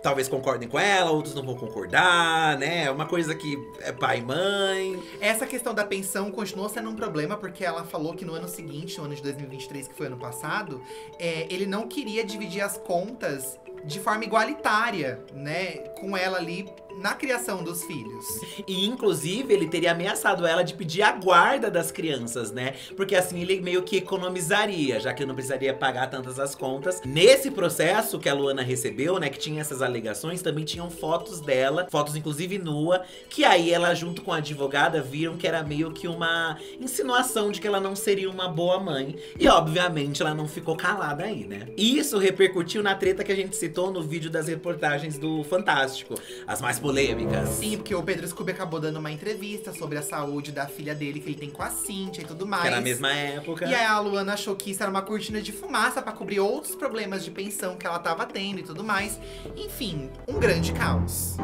talvez concordem com ela, outros não vão concordar, né? É uma coisa que é pai e mãe. Essa questão da pensão continuou sendo um problema, porque ela falou que no ano seguinte, no ano de 2023, que foi ano passado, ele não queria dividir as contas de forma igualitária, né? Com ela ali na criação dos filhos. E, inclusive, ele teria ameaçado ela de pedir a guarda das crianças, né? Porque assim, ele meio que economizaria, já que não precisaria pagar tantas as contas. Nesse processo que a Luana recebeu, né, que tinha essas alegações, também tinham fotos dela, fotos inclusive nua, que aí ela, junto com a advogada, viram que era meio que uma insinuação de que ela não seria uma boa mãe. E, obviamente, ela não ficou calada aí, né? Isso repercutiu na treta que a gente citou no vídeo das reportagens do Fantástico. As mais polêmicas. Sim, porque o Pedro Scooby acabou dando uma entrevista sobre a saúde da filha dele, que ele tem com a Cynthia e tudo mais. Que era na mesma época. E aí a Luana achou que isso era uma cortina de fumaça pra cobrir outros problemas de pensão que ela tava tendo e tudo mais. Enfim, um grande caos.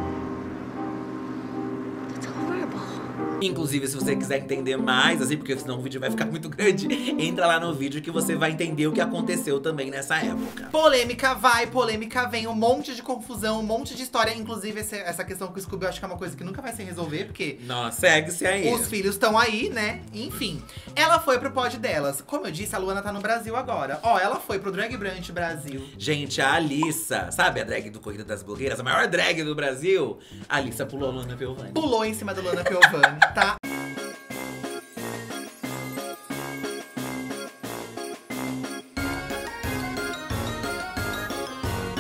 Inclusive, se você quiser entender mais, assim, porque senão o vídeo vai ficar muito grande, entra lá no vídeo que você vai entender o que aconteceu também nessa época. Polêmica vai, polêmica vem, um monte de confusão, um monte de história. Inclusive, essa questão com o Scooby, eu acho que é uma coisa que nunca vai se resolver, porque… Nossa, segue-se aí. Os filhos estão aí, né? Enfim, ela foi pro Pod Delas. Como eu disse, a Luana tá no Brasil agora. Ó, ela foi pro Drag Brunch Brasil. Gente, a Alissa, sabe a drag do Corrida das Blogueiras? A maior drag do Brasil? A Alissa pulou a Luana Piovani. Pulou em cima da Luana Piovani. Tá.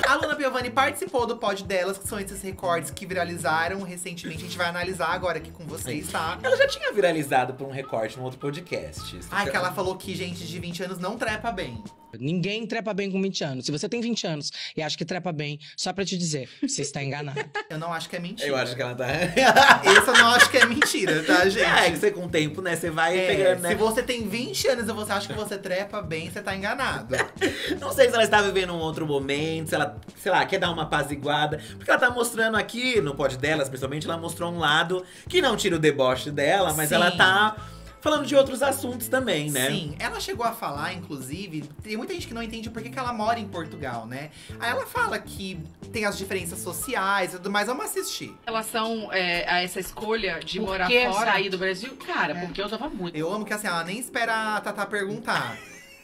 A Luana Piovani participou do Pod Delas, que são esses recordes que viralizaram recentemente. A gente vai analisar agora aqui com vocês, tá? Ela já tinha viralizado por um recorde num outro podcast. Ai, que ela falou que gente de 20 anos não trepa bem. Ninguém trepa bem com 20 anos. Se você tem 20 anos e acha que trepa bem, só pra te dizer, você está enganado. Eu não acho que é mentira. Eu acho que ela tá... Isso eu não acho que é mentira, tá, gente? É que você com o tempo, né, você vai pegando, né? Se você tem 20 anos e você acha que você trepa bem, você tá enganado. Não sei se ela está vivendo um outro momento, se ela, sei lá, quer dar uma apaziguada. Porque ela tá mostrando aqui, no Pod Delas, principalmente, ela mostrou um lado que não tira o deboche dela, mas sim, ela tá... falando de outros assuntos também, né? Sim, ela chegou a falar, inclusive, tem muita gente que não entende por que ela mora em Portugal, né? Aí ela fala que tem as diferenças sociais e tudo mais, vamos assistir. Em relação a essa escolha de morar fora… Por que sair do Brasil? Cara, porque eu tava muito… Eu amo que assim, ela nem espera a Tatá perguntar.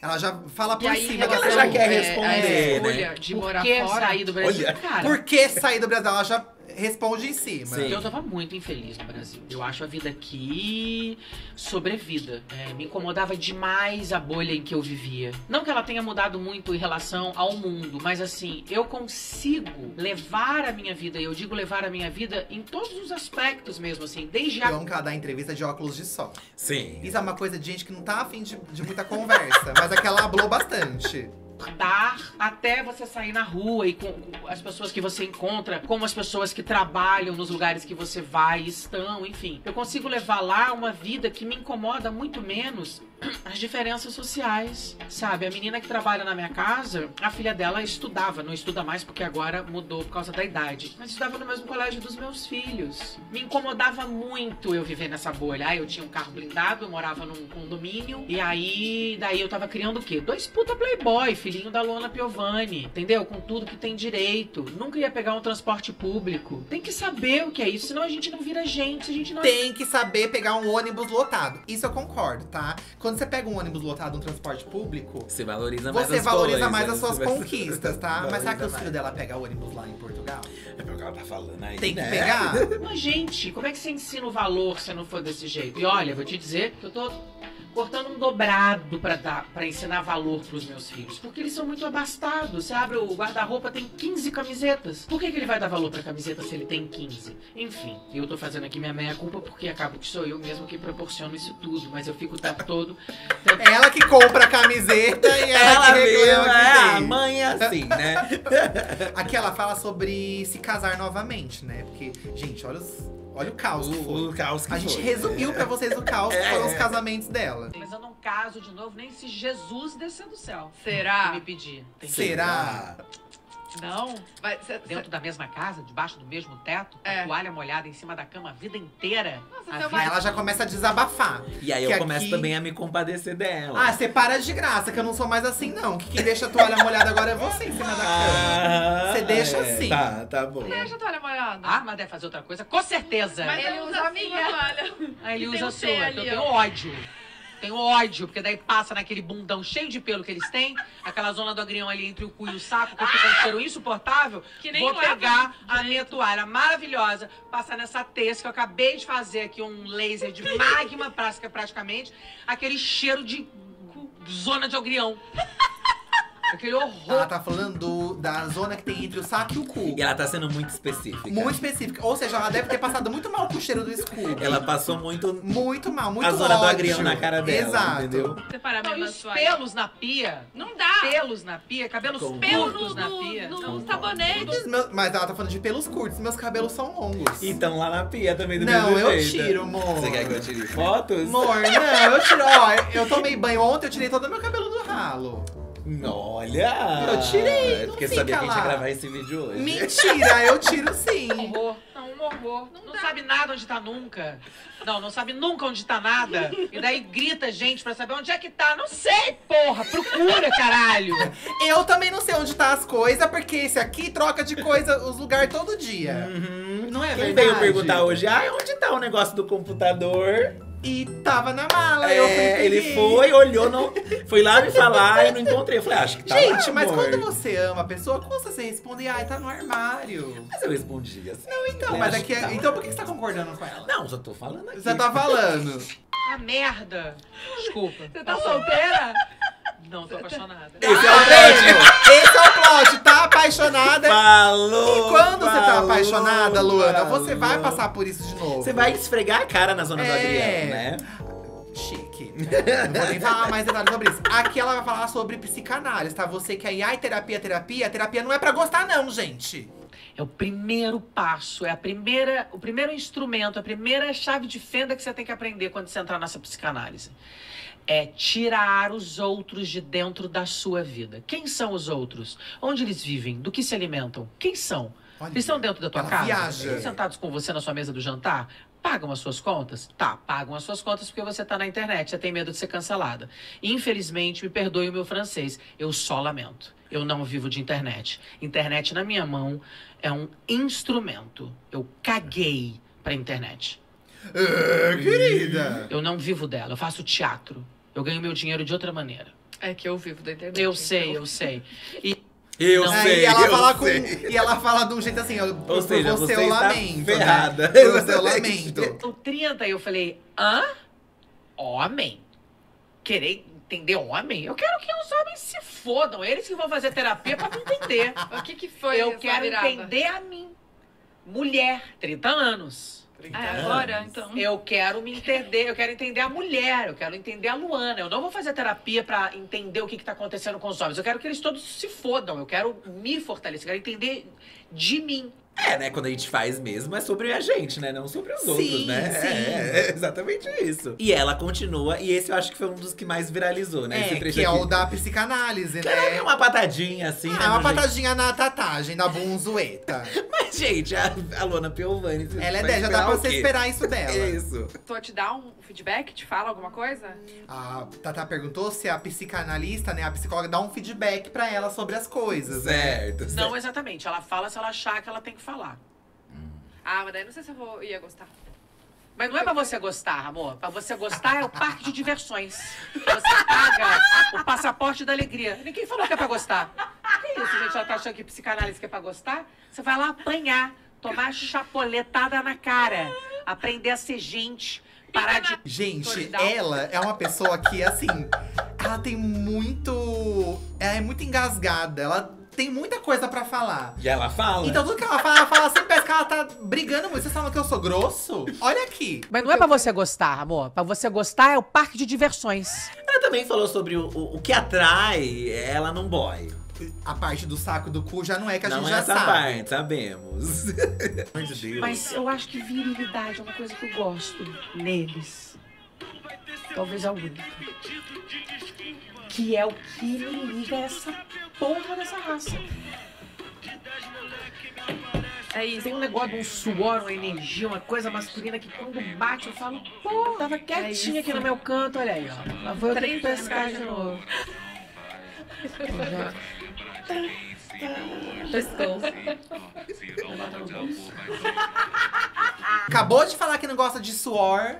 Ela já fala por aí, cima, que ela já quer responder, a escolha, né? De morar fora, sair do Brasil, cara. Por que sair do Brasil? Ela já… responde em cima. Sim. Eu tava muito infeliz no Brasil. Eu acho a vida aqui sobrevida. Me incomodava demais a bolha em que eu vivia. Não que ela tenha mudado muito em relação ao mundo, mas assim, eu consigo levar a minha vida, e eu digo levar a minha vida em todos os aspectos mesmo, assim, desde a... Vamos dar entrevista de óculos de sol. Sim. Isso é uma coisa de gente que não tá afim de muita conversa, mas é que ela hablou bastante. Até você sair na rua e com as pessoas que você encontra, como as pessoas que trabalham nos lugares que você vai, estão, enfim. Eu consigo levar lá uma vida que me incomoda muito menos as diferenças sociais, sabe? A menina que trabalha na minha casa, a filha dela estudava, não estuda mais porque agora mudou por causa da idade. Mas estudava no mesmo colégio dos meus filhos. Me incomodava muito eu viver nessa bolha. Aí eu tinha um carro blindado, eu morava num condomínio, e aí daí eu tava criando o quê? Dois puta playboy, filhinho da Luana Piovani, entendeu? Com tudo que tem direito. Nunca ia pegar um transporte público. Tem que saber o que é isso, senão a gente não vira gente, a gente não… Tem que saber pegar um ônibus lotado. Isso eu concordo, tá? Quando você pega um ônibus lotado, um transporte público… Você valoriza mais as coisas. Você valoriza mais as suas conquistas, tá? Mas será que o filho dela pega ônibus lá em Portugal? É porque ela tá falando aí, tem que pegar? Mas, gente, como é que você ensina o valor se não for desse jeito? E olha, vou te dizer que eu tô… cortando um dobrado pra ensinar valor pros meus filhos. Porque eles são muito abastados. Você abre o guarda-roupa, tem 15 camisetas. Por que ele vai dar valor pra camiseta se ele tem 15? Enfim, eu tô fazendo aqui minha meia-culpa porque acabo que sou eu mesmo que proporciono isso tudo. Mas eu fico o tempo todo… Ela que compra a camiseta e ela que reclama a mãe é assim, né? Aqui ela fala sobre se casar novamente, né? Porque, gente, olha os… Olha o caos que foi. A gente resumiu pra vocês o caos que foram os casamentos dela. Mas eu não caso de novo nem se Jesus descer do céu. Será? Me pedir. Será? Não? Vai, dentro da mesma casa, debaixo do mesmo teto, com a toalha molhada em cima da cama a vida inteira. Nossa, ela já começa a desabafar. E aí eu começo também a me compadecer dela. Ah, você para de graça, que eu não sou mais assim, não. Que quem deixa a toalha molhada agora é você em cima da cama. Você deixa assim. Tá bom. Você deixa a toalha molhada. Ah, mas deve fazer outra coisa, com certeza. Mas ele usa a minha toalha. Ah, ele usa a sua. Eu tenho ódio. Tenho ódio, porque daí passa naquele bundão cheio de pelo que eles têm, aquela zona do agrião ali entre o cu e o saco, que fica um cheiro insuportável. Que nem vou pegar a minha toalha maravilhosa, passar nessa testa que eu acabei de fazer aqui, um laser de magma praticamente, aquele cheiro de zona de agrião. Aquele horror. Ela tá falando da zona que tem entre o saco e o cu. E ela tá sendo muito específica. Muito específica. Ou seja, ela deve ter passado muito mal com o cheiro do escuro. Ela passou muito… Muito mal, muito ódio. A zona do agrião na cara dela, exato, entendeu? Separar não, mesmo os pelos na pia. Não dá. Pelos na pia, cabelos pelos na pia. Nos sabonetes. Mas ela tá falando de pelos curtos, meus cabelos são longos. E tão lá na pia também do não, mesmo jeito. Não, eu tiro, amor. Você quer que eu tire fotos? Amor, não, eu tiro. Ó, eu tomei banho ontem, eu tirei todo o meu cabelo do ralo. Olha! Eu tirei! Porque sabia que a gente ia gravar esse vídeo hoje. Mentira, eu tiro sim! Horror. Não, um horror. Não sabe nada onde tá nunca. Não sabe nunca onde tá nada. E daí grita gente pra saber onde é que tá. Não sei, porra! Procura, caralho! Eu também não sei onde tá as coisas, porque esse aqui troca de coisa, os lugares todo dia. Uhum. Não é verdade? Quem veio perguntar hoje, onde tá o negócio do computador? E tava na mala, eu fui. Ele foi, olhou, não, foi lá me falar e não encontrei. Eu falei, acho que tá gente, lá, gente, mas quando você ama a pessoa, como você responde? Ai, tá no armário. Mas eu respondi assim. Não, então, mas aqui… Tá. Então por que você tá concordando com ela? Não, já tô falando aqui. Você tá falando. Ah, merda. Desculpa. Você tá solteira? Não, tô apaixonada. Esse é o plot! Esse é o plot! Tá apaixonada! Falou! E quando você tá apaixonada, Luana, você vai passar por isso de novo. Você vai esfregar a cara na zona do agrião, né? chique. Não vou nem falar mais detalhes sobre isso. Aqui ela vai falar sobre psicanálise, tá? Você que aí, ai, terapia, terapia. Terapia não é pra gostar não, gente. É o primeiro passo, é a primeira, o primeiro instrumento, a primeira chave de fenda que você tem que aprender quando você entrar nessa psicanálise. É tirar os outros de dentro da sua vida. Quem são os outros? Onde eles vivem? Do que se alimentam? Quem são? Olha, eles estão dentro da tua casa? Viaja. Estão sentados com você na sua mesa do jantar? Pagam as suas contas? Tá, pagam as suas contas porque você tá na internet, você tem medo de ser cancelada. Infelizmente, me perdoe o meu francês, eu só lamento. Eu não vivo de internet. Internet na minha mão é um instrumento. Eu caguei pra internet. Querida! Eu não vivo dela, eu faço teatro. Eu ganho meu dinheiro de outra maneira. É que eu vivo da internet. Eu sei, então. Eu sei. E ela fala de um jeito assim, ou seja, você está ferrada. Por seu lamento. Com 30, eu falei, hã? Homem? Querer entender homem? Eu quero que os homens se fodam, eles que vão fazer terapia pra me entender. O que que foi? Eu quero entender a mim. Mulher, 30 anos. Ah, agora, então. Eu quero me entender, eu quero entender a mulher, eu quero entender a Luana. Eu não vou fazer terapia pra entender o que que tá acontecendo com os homens. Eu quero que eles todos se fodam, eu quero me fortalecer, eu quero entender de mim. É, né, quando a gente faz mesmo, é sobre a gente, né, não sobre os outros, né? Sim. É exatamente isso. E ela continua, e esse eu acho que foi um dos que mais viralizou, né? Esse trecho que aqui. É o da psicanálise, que né? É uma patadinha, assim, né? É uma patadinha jeito. Na tatagem, na bunzueta. Mas, gente, a Luana Piovani… Ela é 10, já dá pra você esperar isso dela. É isso. Tô te dar um feedback? Te fala alguma coisa? A Tata perguntou se a psicanalista, né, a psicóloga, dá um feedback pra ela sobre as coisas, certo, né? Não, exatamente. Ela fala se ela achar que ela tem que falar. Ah, mas daí não sei se eu ia gostar. Mas não é pra você gostar, amor. Pra você gostar é o parque de diversões. Você paga o passaporte da alegria. Ninguém falou que é pra gostar. Que isso, gente? Ela tá achando que psicanálise que é pra gostar? Você vai lá apanhar, tomar chapoletada na cara, aprender a ser gente, parar de… Gente, ela é uma pessoa que, assim, ela tem muito… Ela é muito engasgada, ela… Tem muita coisa pra falar. E ela fala? Então tudo que ela fala sempre parece que ela tá brigando muito. Vocês falam que eu sou grosso? Olha aqui. Mas não é pra você gostar, amor. Pra você gostar é o parque de diversões. Ela também falou sobre o que atrai, ela não boy. A parte do saco do cu já não é que a gente já sabe. Não é essa parte, sabemos. Meu Deus. Mas eu acho que virilidade é uma coisa que eu gosto neles. Talvez a única. Que é o que me liga essa porra dessa raça. É isso. Tem um negócio, um suor, uma energia, uma coisa masculina que quando bate eu falo, pô, tava quietinha aqui no meu canto, olha aí, ó. Lá vou eu ter que pescar de novo. Pescou. Acabou de falar que não gosta de suor.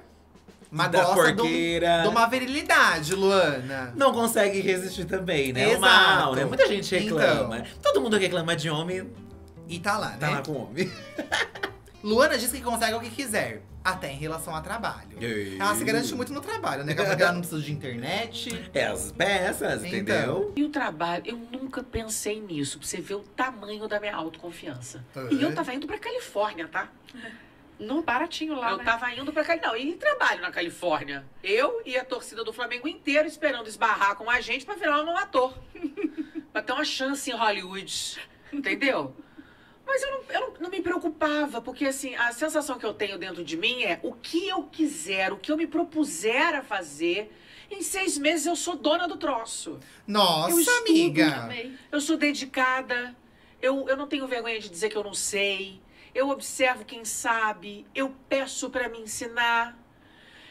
Mas da gosta de uma virilidade, Luana. Não consegue resistir também, né? Exato. É uma aura, né? Muita gente reclama. Então. Todo mundo reclama de homem e tá lá, né? Tá lá com homem. Luana diz que consegue o que quiser, até em relação a trabalho. E... Ela se garante muito no trabalho, né? Porque ela não precisa de internet. É as peças, então. Entendeu? E o trabalho, eu nunca pensei nisso, pra você ver o tamanho da minha autoconfiança. E eu tava indo pra Califórnia, tá? Num baratinho lá, Eu tava indo pra Califórnia, e trabalho na Califórnia. Eu e a torcida do Flamengo inteiro esperando esbarrar com a gente pra virar um ator. Pra ter uma chance em Hollywood, entendeu? Mas eu não me preocupava, porque assim, a sensação que eu tenho dentro de mim é o que eu quiser, o que eu me propuser a fazer, em 6 meses eu sou dona do troço. Nossa, eu estudo, amiga! Eu sou dedicada, eu não tenho vergonha de dizer que eu não sei. Eu observo quem sabe, eu peço pra me ensinar.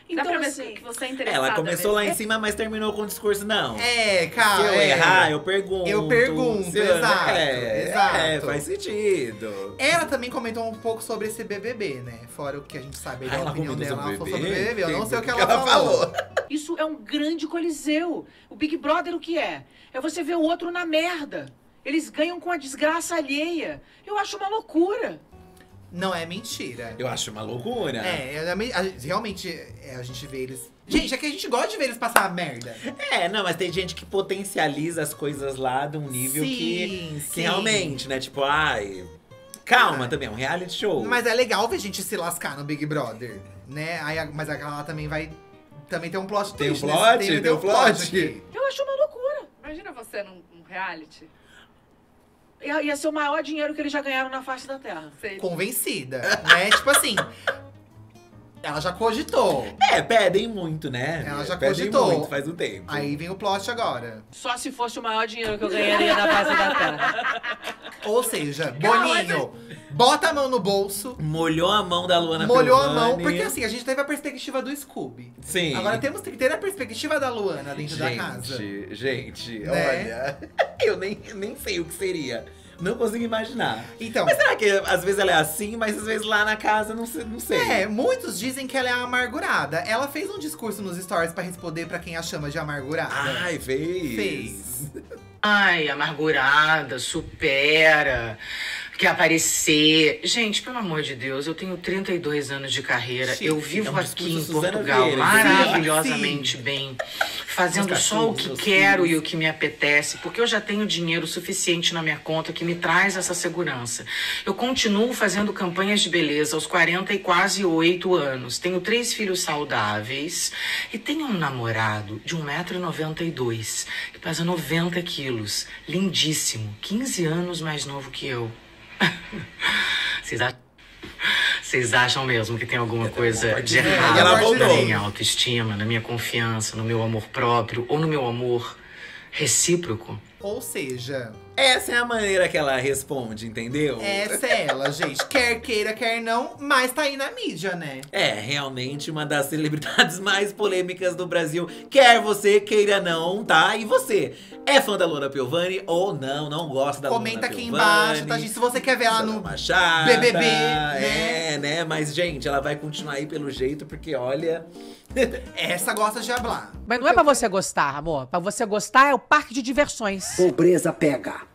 Então, dá pra ver assim, que você é interessada. Ela começou lá em cima, mas terminou com o discurso, não. É, cara. Se eu errar, eu pergunto. Eu pergunto, exato. Exato. É, faz sentido. Ela também comentou um pouco sobre esse BBB, né? Fora o que a gente sabe da opinião dela, ela falou sobre o BBB. Eu não sei o que ela falou. Isso é um grande coliseu. O Big Brother, o que é? É você ver o outro na merda. Eles ganham com a desgraça alheia. Eu acho uma loucura. Não é mentira. Eu acho uma loucura. Realmente, a gente vê eles… Gente, é que a gente gosta de ver eles passar a merda. É, não, mas tem gente que potencializa as coisas lá de um nível que realmente, né, tipo, ai… Calma também, é um reality show. Mas é legal ver a gente se lascar no Big Brother, né? Mas aquela lá também vai… Também tem um plot twist. Tem um plot? Tem um plot? Eu acho uma loucura. Imagina você num reality. Ia ser o maior dinheiro que eles já ganharam na face da Terra. Sei. Convencida, né? Tipo assim, ela já cogitou. É, pedem muito, né? Ela já cogitou. Pedem muito, faz um tempo. Aí vem o plot agora. Só se fosse o maior dinheiro que eu ganharia na face da Terra. Ou seja, Boninho, bota a mão no bolso. Molhou a mão da Luana Piovani. Molhou a mão, porque assim, a gente teve a perspectiva do Scooby. Sim. Agora temos que ter a perspectiva da Luana dentro da casa. Gente, né? Olha… Eu nem sei o que seria. Não consigo imaginar. Então, mas será que às vezes ela é assim, mas às vezes lá na casa não sei. É, muitos dizem que ela é amargurada. Ela fez um discurso nos stories pra responder pra quem a chama de amargurada. Ai, fez. Ai, amargurada, supera, quer aparecer. Gente, pelo amor de Deus, eu tenho 32 anos de carreira. Chico, eu vivo aqui em Portugal maravilhosamente bem. Fazendo só o que quero e o que me apetece. Porque eu já tenho dinheiro suficiente na minha conta que me traz essa segurança. Eu continuo fazendo campanhas de beleza aos 40 e quase 8 anos. Tenho 3 filhos saudáveis. E tenho um namorado de 1,92 m, que pesa 90 quilos. Lindíssimo. 15 anos mais novo que eu. Vocês acham mesmo que tem alguma coisa de errado na minha autoestima, na minha confiança, no meu amor próprio ou no meu amor recíproco? Ou seja, essa é a maneira que ela responde, entendeu? Essa é ela, gente. Quer queira, quer não, mas tá aí na mídia, né? É, realmente uma das celebridades mais polêmicas do Brasil. Quer você, queira não, tá? E você, é fã da Luana Piovani ou não? Não gosta da Luana Piovani? Comenta aqui embaixo, tá, gente? Se você quer ver ela no BBB, né? É, né? Mas, gente, ela vai continuar aí pelo jeito, porque olha… Essa gosta de hablar. Mas não é pra você gostar, amor. Pra você gostar é o parque de diversões. Pobreza pega.